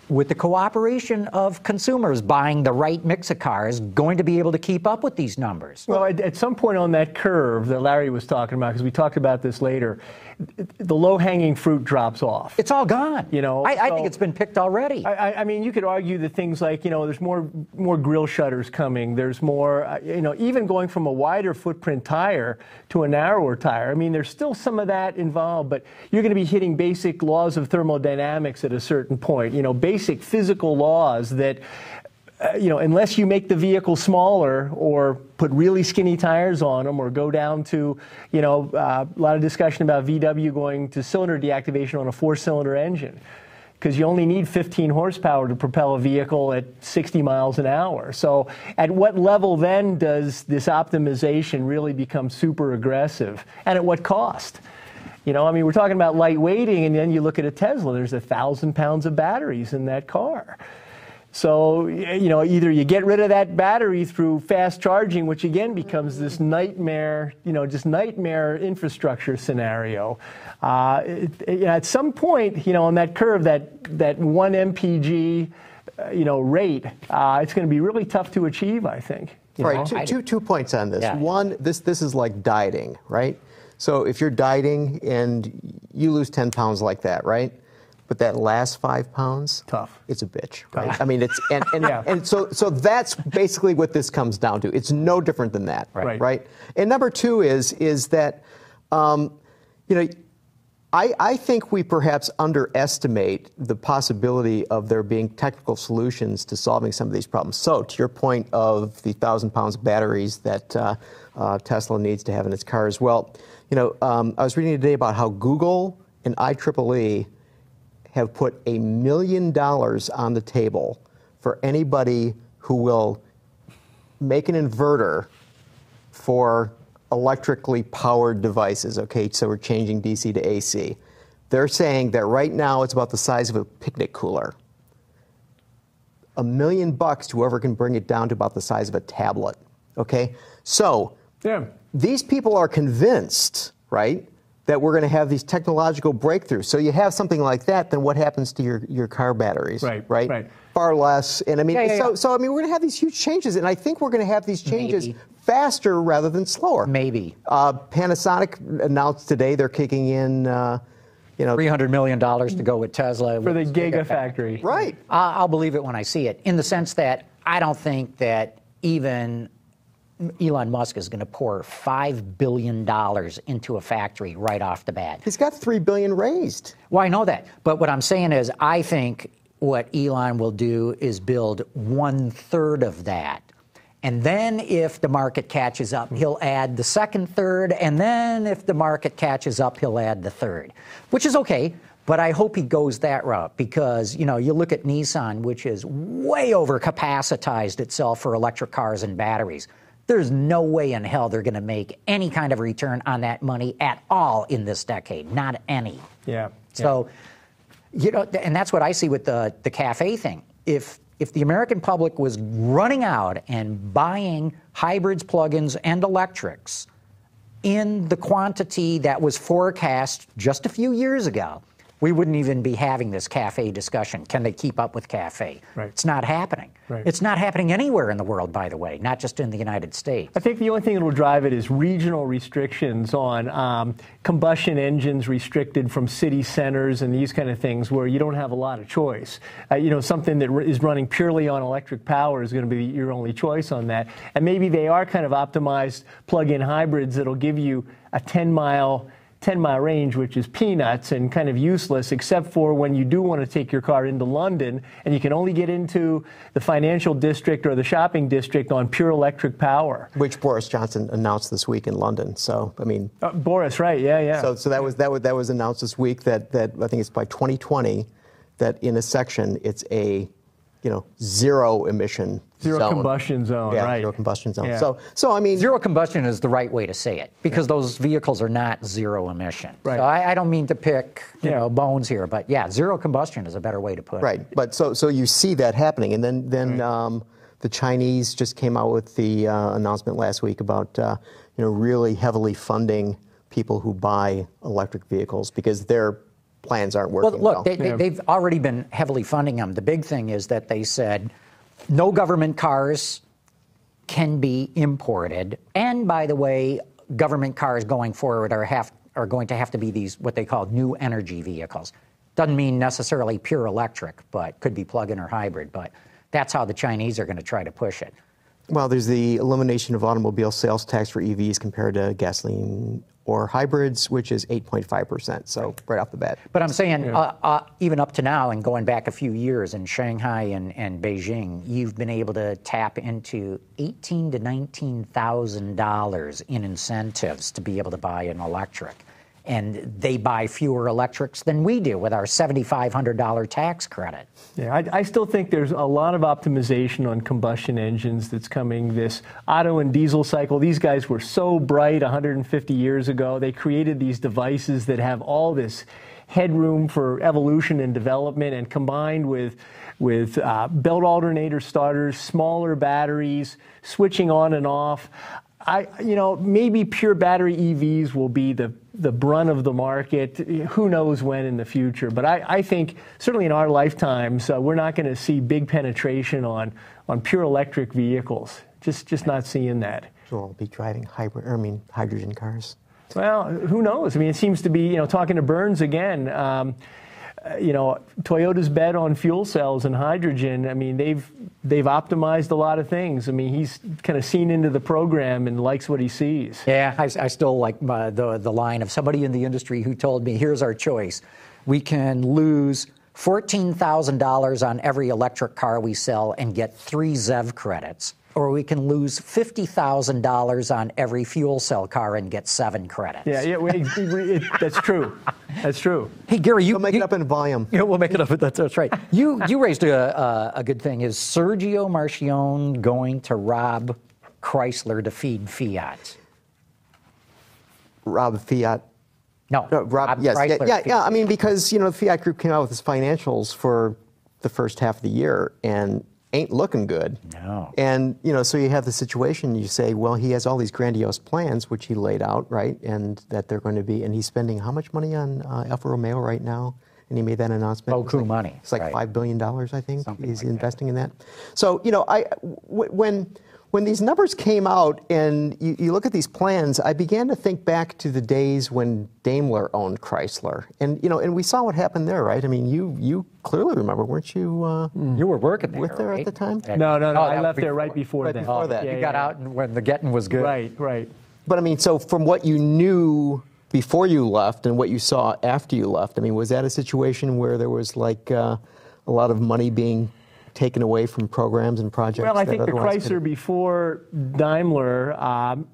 with the cooperation of consumers buying the right mix of cars, going to be able to keep up with these numbers? Well, at some point on that curve that Larry was talking about, because we talked about this later, the low-hanging fruit drops off. It's all gone. You know, I think it's been picked already. I mean, you could argue that things like, you know, there's more grille shutters coming. There's more, you know, even going from a wider footprint tire to a narrower tire. I mean, there's still some of that involved, but you're going to be hitting basic laws of thermodynamics at a certain point. You know, basic physical laws that, you know, unless you make the vehicle smaller or put really skinny tires on them or go down to, you know, a lot of discussion about VW going to cylinder deactivation on a four-cylinder engine because you only need 15 horsepower to propel a vehicle at 60 miles an hour. So at what level then does this optimization really become super aggressive, and at what cost? You know, I mean, we're talking about lightweighting, and then you look at a Tesla, there's 1,000 pounds of batteries in that car. So, you know, either you get rid of that battery through fast charging, which again becomes this nightmare, you know, just nightmare infrastructure scenario. At some point, you know, on that curve, that 1 MPG, you know, rate, it's going to be really tough to achieve, I think. Right. Two points on this. Yeah. One, this is like dieting, right? So if you're dieting and you lose 10 pounds like that, right? But that last 5 pounds, it's a bitch. Right? Tough. I mean, it's and so that's basically what this comes down to. It's no different than that, right? And number two is that, you know, I think we perhaps underestimate the possibility of there being technical solutions to solving some of these problems. So to your point of the 1,000 pounds batteries that Tesla needs to have in its cars, well, you know, I was reading today about how Google and IEEE have put $1 million on the table for anybody who will make an inverter for electrically powered devices, okay, so we're changing DC to AC. They're saying that right now it's about the size of a picnic cooler. $1 million bucks to whoever can bring it down to about the size of a tablet, okay? So these people are convinced, right, that we're going to have these technological breakthroughs. So you have something like that, then what happens to your car batteries, right? Far less, and I mean, so I mean, we're going to have these huge changes, and I think we're going to have these changes faster rather than slower. Maybe. Panasonic announced today they're kicking in, you know, $300 million to go with Tesla. For the Gigafactory. Right. I'll believe it when I see it, in the sense that I don't think that even Elon Musk is going to pour $5 billion into a factory right off the bat. He's got $3 billion raised. Well, I know that. But what I'm saying is I think what Elon will do is build 1/3 of that. And then if the market catches up, he'll add the second third. And then if the market catches up, he'll add the third, which is okay. But I hope he goes that route because, you know, you look at Nissan, which is way over capacitized itself for electric cars and batteries. There's no way in hell they're going to make any kind of return on that money at all in this decade, not any. Yeah. So, you know, and that's what I see with the CAFE thing. If the American public was running out and buying hybrids, plug-ins, and electrics in the quantity that was forecast just a few years ago, we wouldn't even be having this CAFE discussion. Can they keep up with CAFE? Right. It's not happening. Right. It's not happening anywhere in the world, by the way, not just in the United States. I think the only thing that will drive it is regional restrictions on combustion engines restricted from city centers and these kind of things where you don't have a lot of choice. You know, something that is running purely on electric power is going to be your only choice on that. And maybe they are kind of optimized plug-in hybrids that will give you a 10-mile range, which is peanuts and kind of useless, except for when you do want to take your car into London and you can only get into the financial district or the shopping district on pure electric power. Which Boris Johnson announced this week in London. So, I mean... Boris, right, yeah. So that was announced this week that I think it's by 2020 that in a section it's a, you know, zero emission zero zone. Combustion zone, yeah, right. Zero combustion zone. Yeah. So I mean... Zero combustion is the right way to say it, because those vehicles are not zero emission. Right. So I don't mean to pick, you know, bones here, but yeah, zero combustion is a better way to put it. Right, but so you see that happening, and then the Chinese just came out with the announcement last week about, you know, really heavily funding people who buy electric vehicles, because they're plans aren't working. Well, look, they've already been heavily funding them. The big thing is that they said no government cars can be imported. And by the way, government cars going forward are going to have to be these what they call new energy vehicles. Doesn't mean necessarily pure electric, but could be plug-in or hybrid. But that's how the Chinese are going to try to push it. Well, there's the elimination of automobile sales tax for EVs compared to gasoline or hybrids, which is 8.5%, so right off the bat. But I'm saying, even up to now, and going back a few years in Shanghai and Beijing, you've been able to tap into $18,000 to $19,000 in incentives to be able to buy an electric. And they buy fewer electrics than we do with our $7,500 tax credit. Yeah, I still think there's a lot of optimization on combustion engines that's coming. This auto and diesel cycle, these guys were so bright 150 years ago. They created these devices that have all this headroom for evolution and development, and combined with belt alternator starters, smaller batteries, switching on and off. You know, maybe pure battery EVs will be the brunt of the market. Who knows when in the future? But I think certainly in our lifetimes, we're not going to see big penetration on pure electric vehicles. Just not seeing that. So we'll be driving hydrogen cars. Well, who knows? I mean, it seems to be, you know, talking to Burns again. you know, Toyota's bet on fuel cells and hydrogen. I mean, they've optimized a lot of things. I mean, he's kind of seen into the program and likes what he sees. Yeah, I still like the line of somebody in the industry who told me, here's our choice. We can lose $14,000 on every electric car we sell and get 3 ZEV credits, or we can lose $50,000 on every fuel cell car and get 7 credits. Yeah, yeah, that's true. That's true. Hey, Gary, we'll make it up in volume. Yeah, we'll make it up. That's right. You raised a good thing. Is Sergio Marchionne going to rob Chrysler to feed Fiat? Rob Fiat? No, Rob yes. Chrysler. Yeah, I mean, because, you know, the Fiat Group came out with its financials for the first half of the year, and ain't looking good. No. And, you know, so you have the situation, you say, well, he has all these grandiose plans, which he laid out, right, and that they're going to be, and he's spending how much money on Alfa Romeo right now? And he made that announcement. Beaucoup money. It's like right. $5 billion, I think, something he's like investing in that. So, you know, when these numbers came out and you look at these plans, I began to think back to the days when Daimler owned Chrysler. And, you know, and we saw what happened there, right? I mean, you clearly remember, weren't you? You were working there, right? At the time? No, I left there right before that. Before that. Yeah, you got out and when the getting was good. Right, right. But, I mean, so from what you knew before you left and what you saw after you left, I mean, was that a situation where there was, like, a lot of money being taken away from programs and projects? Well, I think the Chrysler before Daimler,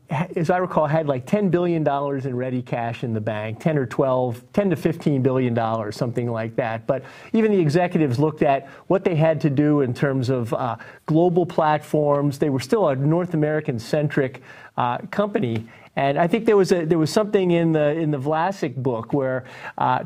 as I recall, had like $10 billion in ready cash in the bank, 10 or 12, 10 to $15 billion, something like that. But even the executives looked at what they had to do in terms of global platforms. They were still a North American-centric company. And I think there was something in the Vlasic book where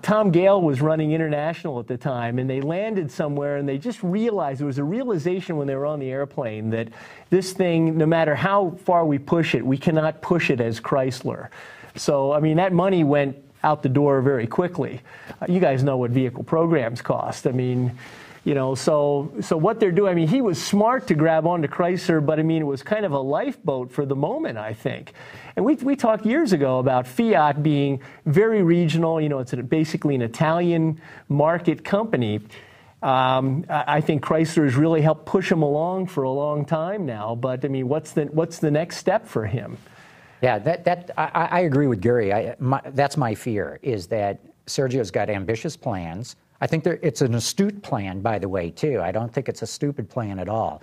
Tom Gale was running international at the time, and they landed somewhere, and they just realized, it was a realization when they were on the airplane, that this thing, no matter how far we push it, we cannot push it as Chrysler. So, I mean, that money went out the door very quickly. You guys know what vehicle programs cost. I mean, you know, so what they're doing, I mean, he was smart to grab onto Chrysler, but I mean, it was kind of a lifeboat for the moment, I think. And we talked years ago about Fiat being very regional. You know, it's basically an Italian market company. I think Chrysler has really helped push him along for a long time now. But I mean, what's the next step for him? Yeah, I agree with Gary. That's my fear, is that Sergio's got ambitious plans. I think it's an astute plan, by the way, too. I don't think it's a stupid plan at all.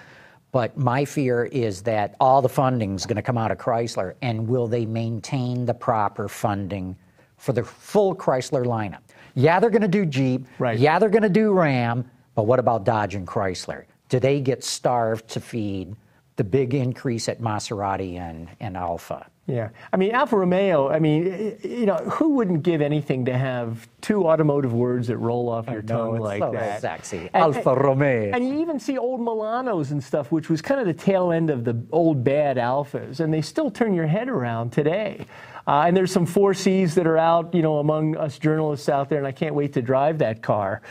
But my fear is that all the funding's going to come out of Chrysler, and will they maintain the proper funding for the full Chrysler lineup? Yeah, they're going to do Jeep. Right. Yeah, they're going to do Ram. But what about Dodge and Chrysler? Do they get starved to feed the big increase at Maserati and Alfa? Yeah. I mean, Alfa Romeo, I mean, you know, who wouldn't give anything to have two automotive words that roll off your tongue like that? It's so sexy. Alfa Romeo. And you even see old Milanos and stuff, which was kind of the tail end of the old bad Alfas, and they still turn your head around today. And there's some 4Cs that are out, you know, among us journalists out there, and I can't wait to drive that car.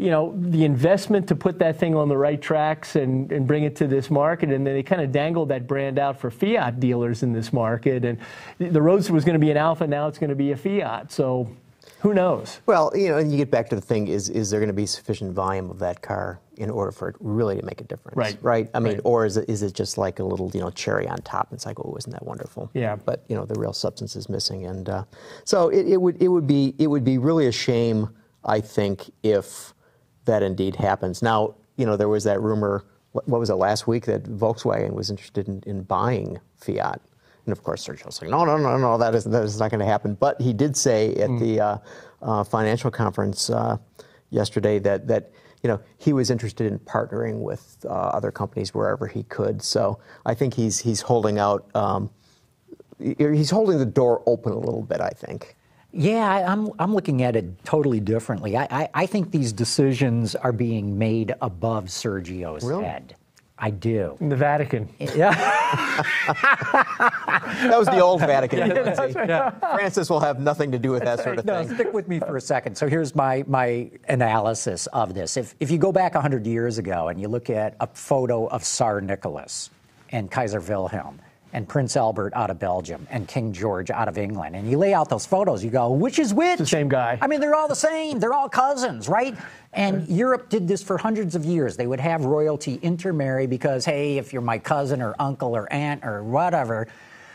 You know, the investment to put that thing on the right tracks and bring it to this market, and then they kind of dangled that brand out for Fiat dealers in this market, and the Roadster was going to be an Alfa, now it's going to be a Fiat, so who knows? Well, you know, and you get back to the thing, is there going to be sufficient volume of that car in order for it really to make a difference? Right. Right? I mean, right. Or is it just like a little, you know, cherry on top? It's like, oh, isn't that wonderful? Yeah. But, you know, the real substance is missing, and so it would be really a shame, I think, if that indeed happens. Now, you know, there was that rumor, what was it, last week, that Volkswagen was interested in buying Fiat. And of course, Sergio's like, no, that is not going to happen. But he did say at the financial conference yesterday that you know, he was interested in partnering with other companies wherever he could. So I think he's holding out, he's holding the door open a little bit, I think. Yeah, I'm looking at it totally differently. I think these decisions are being made above Sergio's head. I do. In the Vatican. Yeah. That was the old Vatican. Yeah, right. Yeah. Francis will have nothing to do with that sort of thing. No, stick with me for a second. So here's my analysis of this. If you go back 100 years ago and you look at a photo of Tsar Nicholas and Kaiser Wilhelm, and Prince Albert out of Belgium and King George out of England. And you lay out those photos, you go, which is which? It's the same guy. I mean, they're all the same. They're all cousins, right? And Europe did this for hundreds of years. They would have royalty intermarry because, hey, if you're my cousin or uncle or aunt or whatever,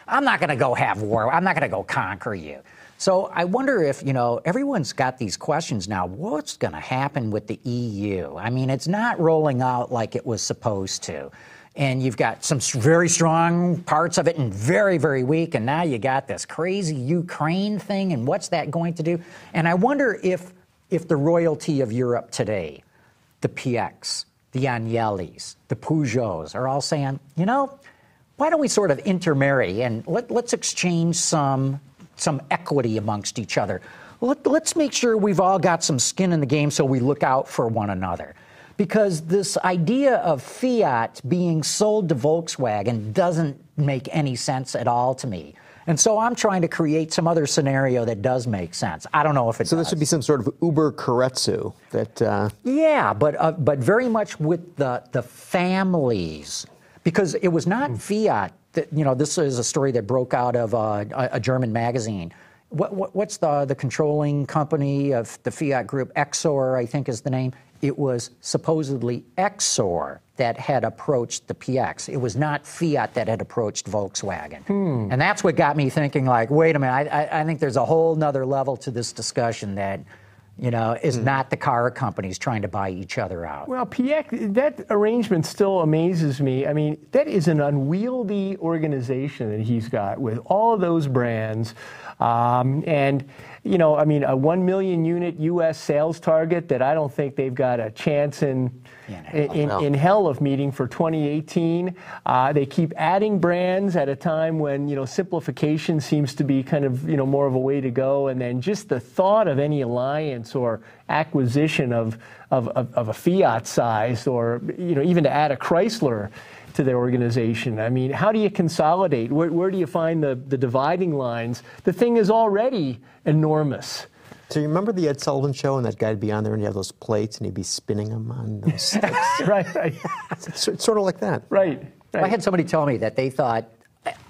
I'm not going to go have war. I'm not going to go conquer you. So I wonder if, you know, everyone's got these questions now. What's going to happen with the EU? I mean, it's not rolling out like it was supposed to. And you've got some very strong parts of it and very, very weak. And now you got this crazy Ukraine thing. And what's that going to do? And I wonder if the royalty of Europe today, the Piëchs, the Agnellis, the Peugeots, are all saying, you know, why don't we sort of intermarry and let's exchange some equity amongst each other. Let's make sure we've all got some skin in the game so we look out for one another. Because this idea of Fiat being sold to Volkswagen doesn't make any sense at all to me. And so I'm trying to create some other scenario that does make sense. I don't know if it does. So this would be some sort of Uber Koretsu that... Yeah, but very much with the families. Because it was not Fiat. That, you know, this is a story that broke out of a German magazine. What's the controlling company of the Fiat group? Exor, I think, is the name. It was supposedly Exor that had approached the Piëch. It was not Fiat that had approached Volkswagen. And that's what got me thinking, like, wait a minute, I think there's a whole nother level to this discussion that, you know, is not the car companies trying to buy each other out. Well, Piëch, that arrangement still amazes me. I mean, that is an unwieldy organization that he's got with all of those brands. And, you know, I mean, a 1 million unit U.S. sales target that I don't think they've got a chance in hell of meeting for 2018. They keep adding brands at a time when, you know, simplification seems to be kind of, you know, more of a way to go. And then just the thought of any alliance or acquisition of a Fiat size, or, you know, even to add a Chrysler to their organization. I mean, how do you consolidate? Where do you find the dividing lines? The thing is already enormous. So you remember the Ed Sullivan Show, and that guy'd be on there, and you have those plates, and he'd be spinning them on those sticks. Right. It's sort of like that. Right. I had somebody tell me that they thought,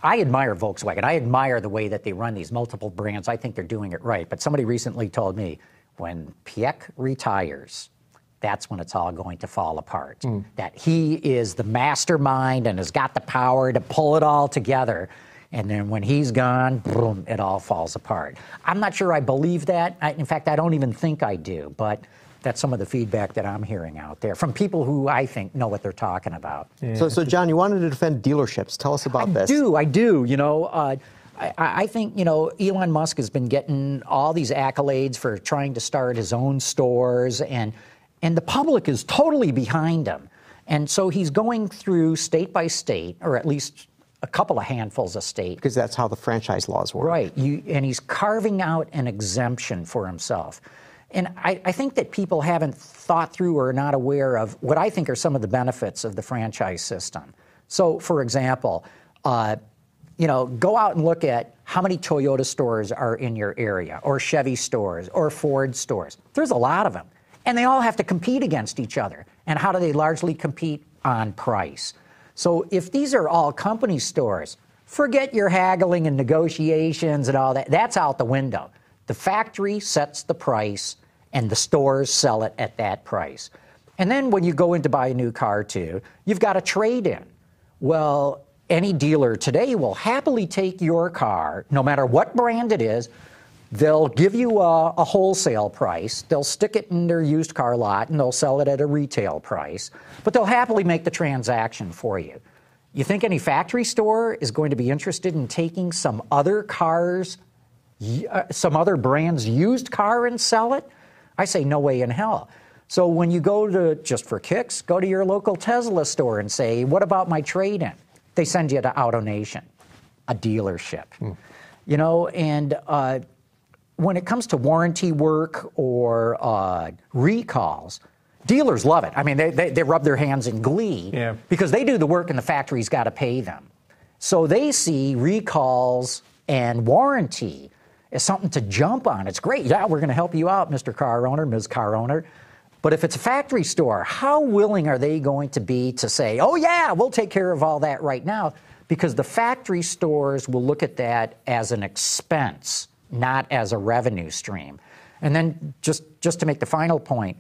I admire Volkswagen. I admire the way that they run these multiple brands. I think they're doing it right. But somebody recently told me, when Piëch retires, that's when it's all going to fall apart. That he is the mastermind and has got the power to pull it all together. And then when he's gone, boom, it all falls apart. I'm not sure I believe that. In fact, I don't even think I do. But that's some of the feedback that I'm hearing out there from people who I think know what they're talking about. Yeah. So John, you wanted to defend dealerships. Tell us about this. I do. You know, I think, you know, Elon Musk has been getting all these accolades for trying to start his own stores, and the public is totally behind him. And so he's going through state by state, or at least a couple of handfuls of states. Because that's how the franchise laws work. Right. And he's carving out an exemption for himself. And I think that people haven't thought through or are not aware of what I think are some of the benefits of the franchise system. So, for example, you know, go out and look at how many Toyota stores are in your area, or Chevy stores, or Ford stores. There's a lot of them. And they all have to compete against each other. And how do they largely compete? On price. So if these are all company stores, forget your haggling and negotiations and all that. That's out the window. The factory sets the price, and the stores sell it at that price. And then when you go in to buy a new car, too, you've got a trade-in. Well, any dealer today will happily take your car, no matter what brand it is. They'll give you a wholesale price, they'll stick it in their used car lot, and they'll sell it at a retail price, but they'll happily make the transaction for you. You think any factory store is going to be interested in taking some other cars, some other brand's used car and sell it? I say no way in hell. So when you go to, just for kicks, go to your local Tesla store and say, what about my trade-in? They send you to AutoNation, a dealership. You know, and... when it comes to warranty work or recalls, dealers love it. I mean, they rub their hands in glee because they do the work and the factory's got to pay them. So they see recalls and warranty as something to jump on. It's great. Yeah, we're going to help you out, Mr. Car Owner, Ms. Car Owner. But if it's a factory store, how willing are they going to be to say, oh, yeah, we'll take care of all that right now? because the factory stores will look at that as an expense, not as a revenue stream. And then just to make the final point,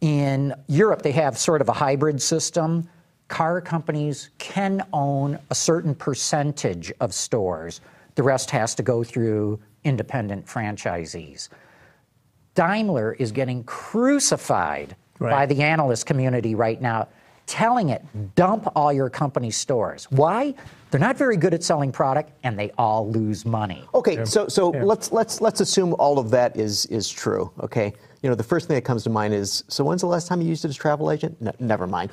in Europe they have sort of a hybrid system. Car companies can own a certain percentage of stores. The rest has to go through independent franchisees. Daimler is getting crucified by the analyst community right now, telling it, dump all your company stores. Why? They're not very good at selling product, and they all lose money. Okay, so let's assume all of that is true, okay? You know, the first thing that comes to mind is, so when's the last time you used it as a travel agent? No, never mind.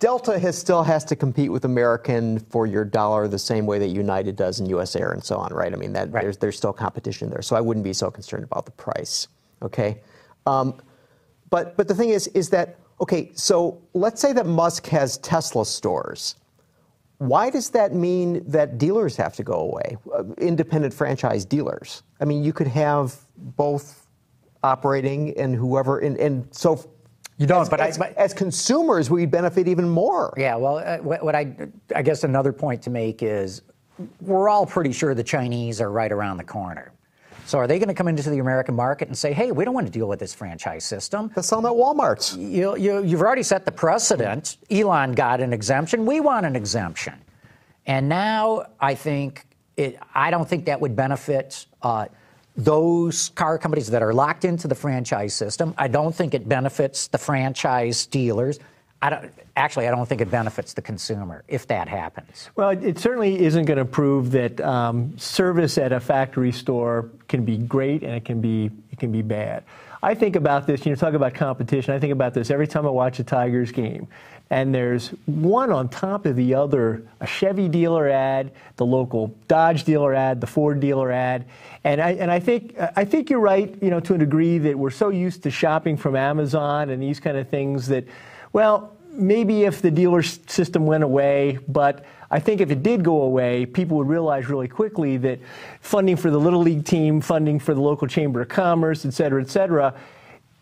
Delta still has to compete with American for your dollar the same way that United does and US Air and so on, right? I mean, that there's still competition there, so I wouldn't be so concerned about the price, okay? But the thing is that, okay, so let's say that Musk has Tesla stores. Why does that mean that dealers have to go away, independent franchise dealers? I mean, you could have both operating and whoever, and so you don't, as consumers, we benefit even more. Yeah, well, what I guess another point to make is we're all pretty sure the Chinese are right around the corner. So are they going to come into the American market and say, hey, we don't want to deal with this franchise system? They'll sell them at Walmart's. You've already set the precedent. Elon got an exemption. We want an exemption. And now I think I don't think that would benefit those car companies that are locked into the franchise system. I don't think it benefits the franchise dealers. I don't think it benefits the consumer if that happens. Well, it certainly isn't going to prove that service at a factory store can be great and it can be bad. I think about this, talk about competition, I think about this every time I watch a Tigers game. And there's one on top of the other, a Chevy dealer ad, the local Dodge dealer ad, the Ford dealer ad. And I think you're right, to a degree that we're so used to shopping from Amazon and these kind of things that, well, maybe if the dealer system went away, but I think if it did go away, people would realize really quickly that funding for the Little League team, funding for the local Chamber of Commerce, et cetera,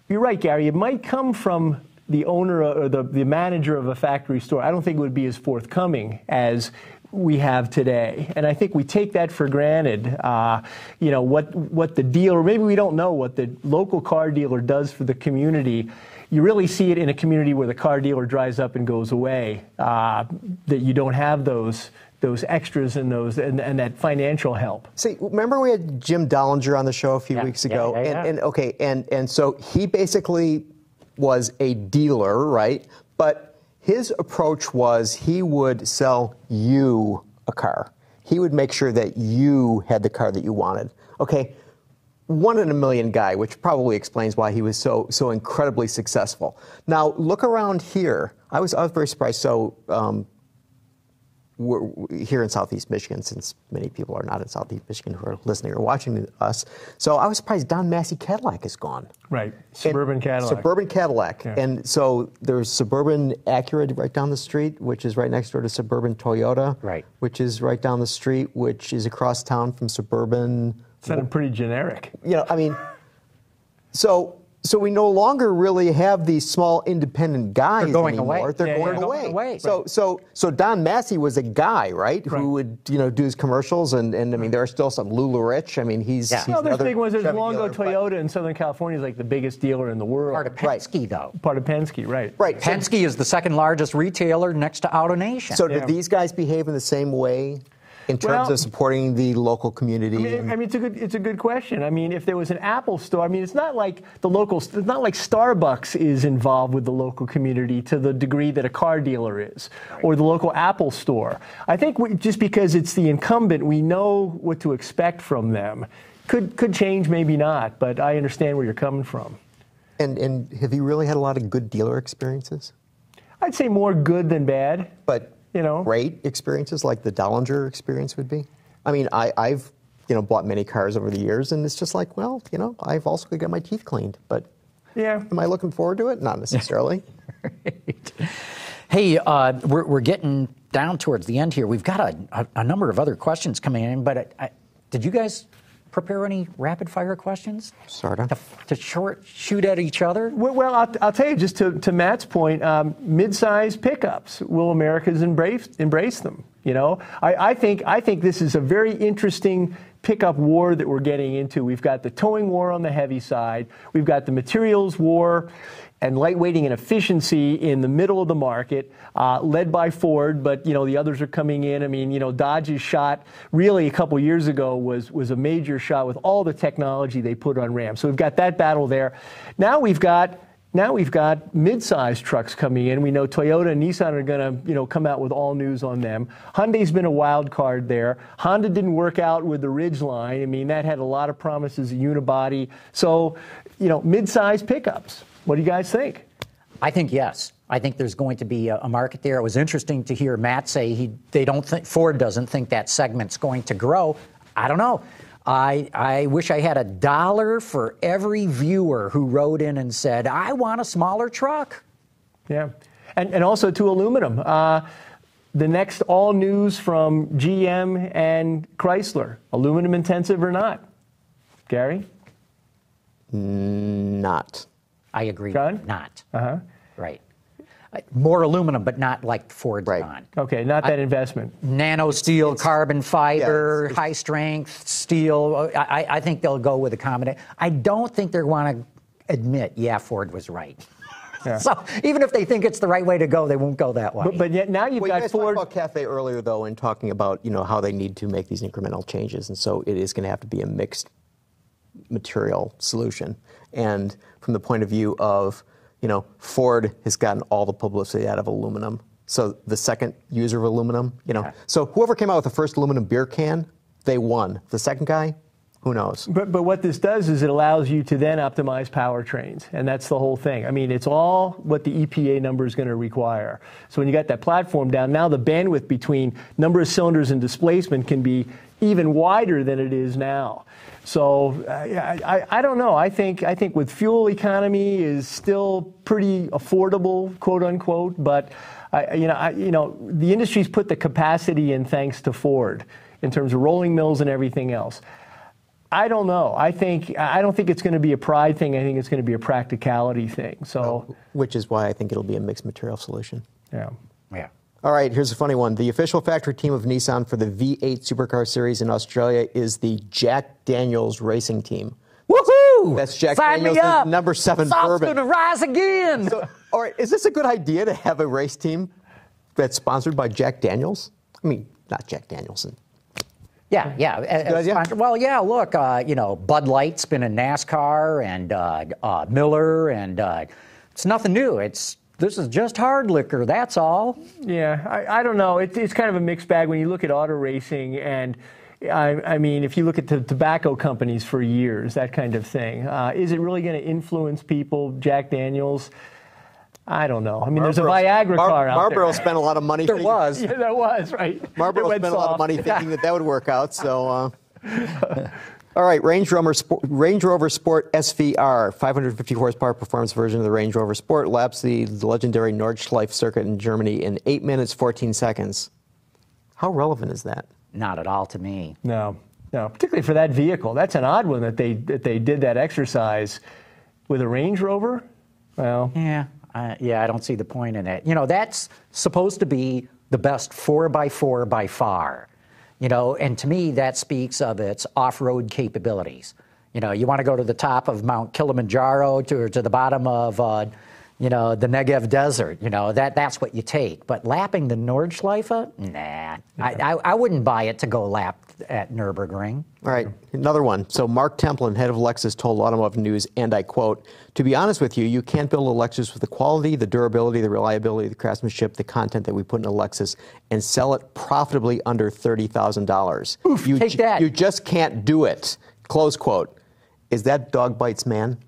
you're right, Gary, it might come from the owner or the manager of a factory store. I don't think it would be as forthcoming as we have today, and I think we take that for granted. What the dealer, maybe we don't know what the local car dealer does for the community. You really see it in a community where the car dealer dries up and goes away, that you don't have those extras and that financial help. See, remember we had Jim Dollinger on the show a few weeks ago, and so he basically was a dealer, right? But his approach was he would sell you a car. He would make sure that you had the car that you wanted. Okay, 1 in a million guy, which probably explains why he was so incredibly successful. Now, look around here. I was very surprised. So we're here in Southeast Michigan, since many people are not in Southeast Michigan who are listening or watching us. So I was surprised Don Massey Cadillac is gone. Right. Suburban Cadillac. Yeah. And so there's Suburban Acura right down the street, which is right next door to Suburban Toyota, which is right down the street, which is across town from Suburban. Sounded pretty generic. I mean, so we no longer really have these small independent guys anymore. They're going away. So Don Massey was a guy, right? Who would do his commercials, and I mean there are still some Lula Rich. I mean he's another big ones. There's Longo Toyota in Southern California is like the biggest dealer in the world. Part of Penske though. Part of Penske, right? Right. Penske is the second largest retailer next to AutoNation. So do these guys behave in the same way? In terms of supporting the local community, I mean it's a good question. I mean, if there was an Apple store, I mean, it's not like the local, it's not like Starbucks is involved with the local community to the degree that a car dealer is, or the local Apple store. I think just because it's the incumbent, we know what to expect from them. Could change, maybe not, but I understand where you're coming from. And have you really had a lot of good dealer experiences? I'd say more good than bad, but. Great experiences like the Dollinger experience would be. I mean, I've bought many cars over the years, and it's just like, well, I've also got my teeth cleaned, but am I looking forward to it? Not necessarily. Hey, we're getting down towards the end here. We've got a number of other questions coming in, but did you guys prepare any rapid-fire questions? Sort of. To shoot at each other? Well, I'll tell you, just to Matt's point, mid-size pickups, will Americans embrace them? You know, I think this is a very interesting pickup war that we're getting into. We've got the towing war on the heavy side. We've got the materials war and lightweighting and efficiency in the middle of the market, led by Ford, but, you know, the others are coming in. I mean, you know, Dodge's shot really a couple years ago was a major shot with all the technology they put on Ram. So we've got that battle there. Now we've got mid-size trucks coming in. We know Toyota and Nissan are going to, you know, come out with all news on them. Hyundai's been a wild card there. Honda didn't work out with the Ridgeline. I mean, that had a lot of promises, a unibody. So, you know, mid-size pickups. What do you guys think? I think yes. I think there's going to be a market there. It was interesting to hear Matt say Ford doesn't think that segment's going to grow. I don't know. I wish I had $1 for every viewer who wrote in and said, I want a smaller truck. Yeah. And also to aluminum. The next all news from GM and Chrysler, aluminum intensive or not? Gary? Not. I agree. John? Not. Uh-huh. Right. More aluminum, but not like Ford's gone. Okay, not that investment. Nano steel, carbon fiber, high strength steel. I think they'll go with a combination. I don't think they want to admit, yeah, Ford was right. Yeah. So even if they think it's the right way to go, they won't go that way. But yet now you've got Ford. You guys talked about CAFE earlier, though, and talking about, you know, how they need to make these incremental changes, and so it is going to have to be a mixed material solution. And from the point of view of, you know, Ford has gotten all the publicity out of aluminum. So the second user of aluminum, you know. Yeah. So whoever came out with the first aluminum beer can, they won. The second guy, who knows? But what this does is it allows you to then optimize powertrains, and that's the whole thing. I mean, it's all what the EPA number is going to require. So when you got that platform down, now the bandwidth between number of cylinders and displacement can be even wider than it is now. So I don't know. I think with fuel economy is still pretty affordable, quote unquote. But you know, the industry's put the capacity in thanks to Ford in terms of rolling mills and everything else. I don't know. I don't think it's going to be a pride thing. I think it's going to be a practicality thing. So, which is why I think it'll be a mixed material solution. Yeah. Yeah. All right, here's a funny one. The official factory team of Nissan for the V8 Supercar Series in Australia is the Jack Daniels Racing Team. Woohoo! That's Jack Daniels, number 7 bourbon. It's going to rise again. So, all right, is this a good idea to have a race team that's sponsored by Jack Daniels? I mean, not Jack Danielson. Yeah, yeah. Well, yeah, look, you know, Bud Light's been in NASCAR and Miller, and it's nothing new. This is just hard liquor, that's all. Yeah, I don't know. It's kind of a mixed bag when you look at auto racing, and I mean, if you look at the tobacco companies for years, that kind of thing. Is it really going to influence people, Jack Daniels? I don't know. I mean, there's a Viagra car out there. Marlboro spent a lot of money. There was, right. Marlboro spent a lot of money thinking that would work out, so... All right, Range Rover Sport SVR, 550 horsepower performance version of the Range Rover Sport, laps the legendary Nordschleife circuit in Germany in 8 minutes, 14 seconds. How relevant is that? Not at all to me. No, no, particularly for that vehicle. That's an odd one that they did that exercise with a Range Rover. Well, yeah, I don't see the point in it. You know, that's supposed to be the best 4x4 by far. You know, and to me, that speaks of its off-road capabilities. You know, you want to go to the top of Mount Kilimanjaro or to the bottom of, you know, the Negev Desert. You know, that's what you take. But lapping the Nordschleife? Nah. Yeah. I wouldn't buy it to go lap at Nürburgring. All right, another one. So Mark Templin, head of Lexus, told Automotive News, and I quote, "To be honest with you, you can't build a Lexus with the quality, the durability, the reliability, the craftsmanship, the content that we put in a Lexus and sell it profitably under $30,000. Oof, take that. You just can't do it." Close quote. Is that dog bites man?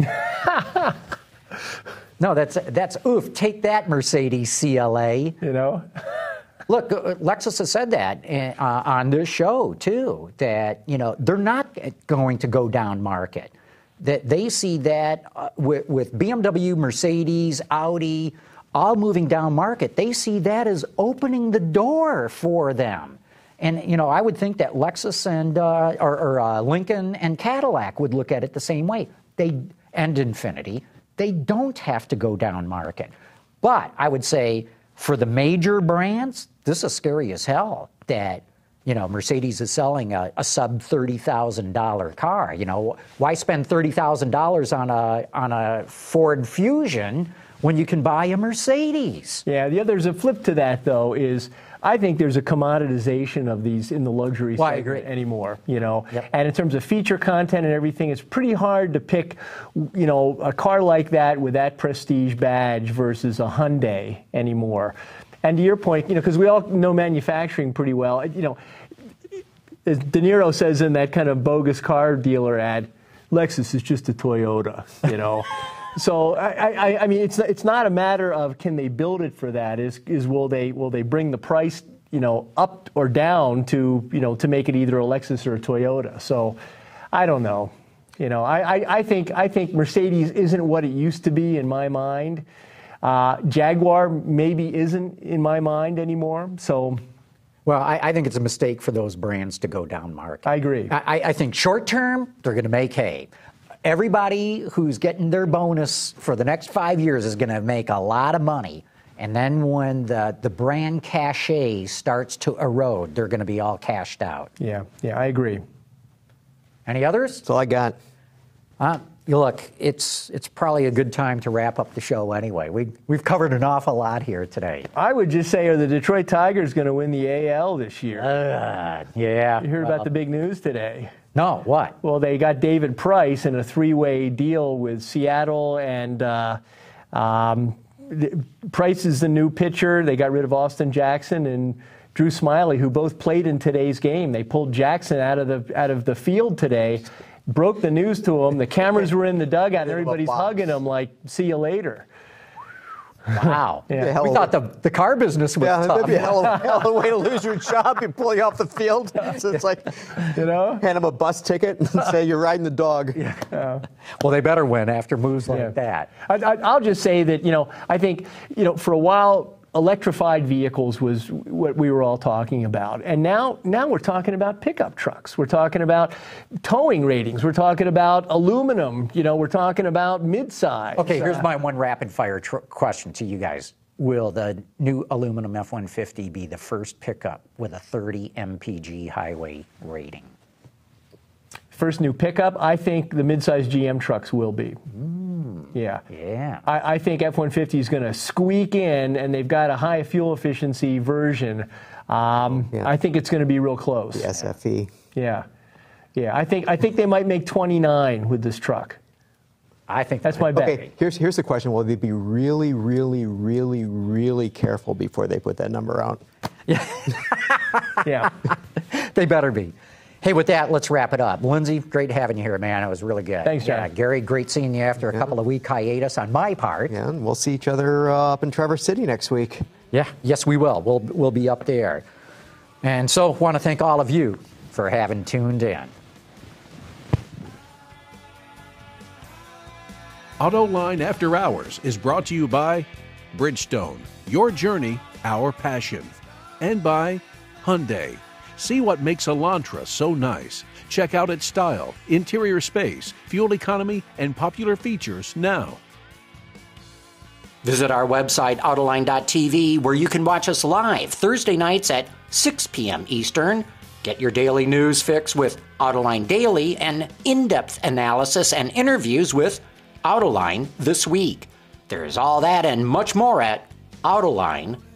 No, that's oof. Take that, Mercedes CLA. You know? Look, Lexus has said that on this show, too, that, you know, they're not going to go down market. That they see that with BMW, Mercedes, Audi, all moving down market, they see that as opening the door for them. And, you know, I would think that Lexus and Lincoln and Cadillac would look at it the same way. And Infiniti, they don't have to go down market. But I would say for the major brands, this is scary as hell that, you know, Mercedes is selling a sub $30,000 car. You know, why spend $30,000 on a Ford Fusion when you can buy a Mercedes? Yeah, there's a flip to that though. Is I think there's a commoditization of these in the luxury segment anymore, you know. Yep. And in terms of feature content and everything, it's pretty hard to pick, you know, a car like that with that prestige badge versus a Hyundai anymore. And to your point, you know, because we all know manufacturing pretty well, you know, as De Niro says in that kind of bogus car dealer ad, Lexus is just a Toyota, you know. So I mean, it's not a matter of can they build it for that. Is will they bring the price, you know, up or down to, you know, to make it either a Lexus or a Toyota. So I don't know, you know. I think Mercedes isn't what it used to be in my mind. Jaguar maybe isn't in my mind anymore. So. Well, I think it's a mistake for those brands to go down market. I agree. I think short term they're going to make hay. Everybody who's getting their bonus for the next 5 years is going to make a lot of money. And then when the brand cachet starts to erode, they're going to be all cashed out. Yeah, I agree. Any others? That's all I got. Look, it's probably a good time to wrap up the show anyway. We've covered an awful lot here today. I would just say, are the Detroit Tigers going to win the AL this year? Yeah. You heard about the big news today. No, what? Well, they got David Price in a three-way deal with Seattle, and Price is the new pitcher. They got rid of Austin Jackson and Drew Smyly, who both played in today's game. They pulled Jackson out of the field today, broke the news to him. The cameras were in the dugout, and everybody's hugging him like, see you later. Wow. Yeah. We thought the car business was tough. That'd be a hell of a way to lose your job. You pull you off the field. So it's like, you know, hand them a bus ticket and say, you're riding the dog. Yeah. Well, they better win after moves like that. I'll just say that, you know, I think, you know, for a while, electrified vehicles was what we were all talking about. And now we're talking about pickup trucks. We're talking about towing ratings. We're talking about aluminum. You know, we're talking about midsize. Okay, here's my one rapid-fire question to you guys. Will the new aluminum F-150 be the first pickup with a 30 MPG highway rating? First new pickup, I think the midsize GM trucks will be. Yeah. I think F-150 is going to squeak in, and they've got a high fuel efficiency version. I think it's going to be real close. The SFE. Yeah. I think they might make 29 with this truck. I think that's my bet. Okay, here's the question: will they be really, really, really, really careful before they put that number out? Yeah. They better be. Hey, with that, let's wrap it up. Lindsay, great having you here, man. It was really good. Thanks, John. Yeah, Gary, great seeing you after a couple of week hiatus on my part. Yeah, and we'll see each other up in Traverse City next week. Yeah, yes, we will. We'll be up there. And so, want to thank all of you for having tuned in. AutoLine After Hours is brought to you by Bridgestone, your journey, our passion, and by Hyundai. See what makes Elantra so nice. Check out its style, interior space, fuel economy, and popular features now. Visit our website, autoline.tv, where you can watch us live Thursday nights at 6 p.m. Eastern. Get your daily news fix with Autoline Daily and in-depth analysis and interviews with Autoline This Week. There's all that and much more at autoline.tv.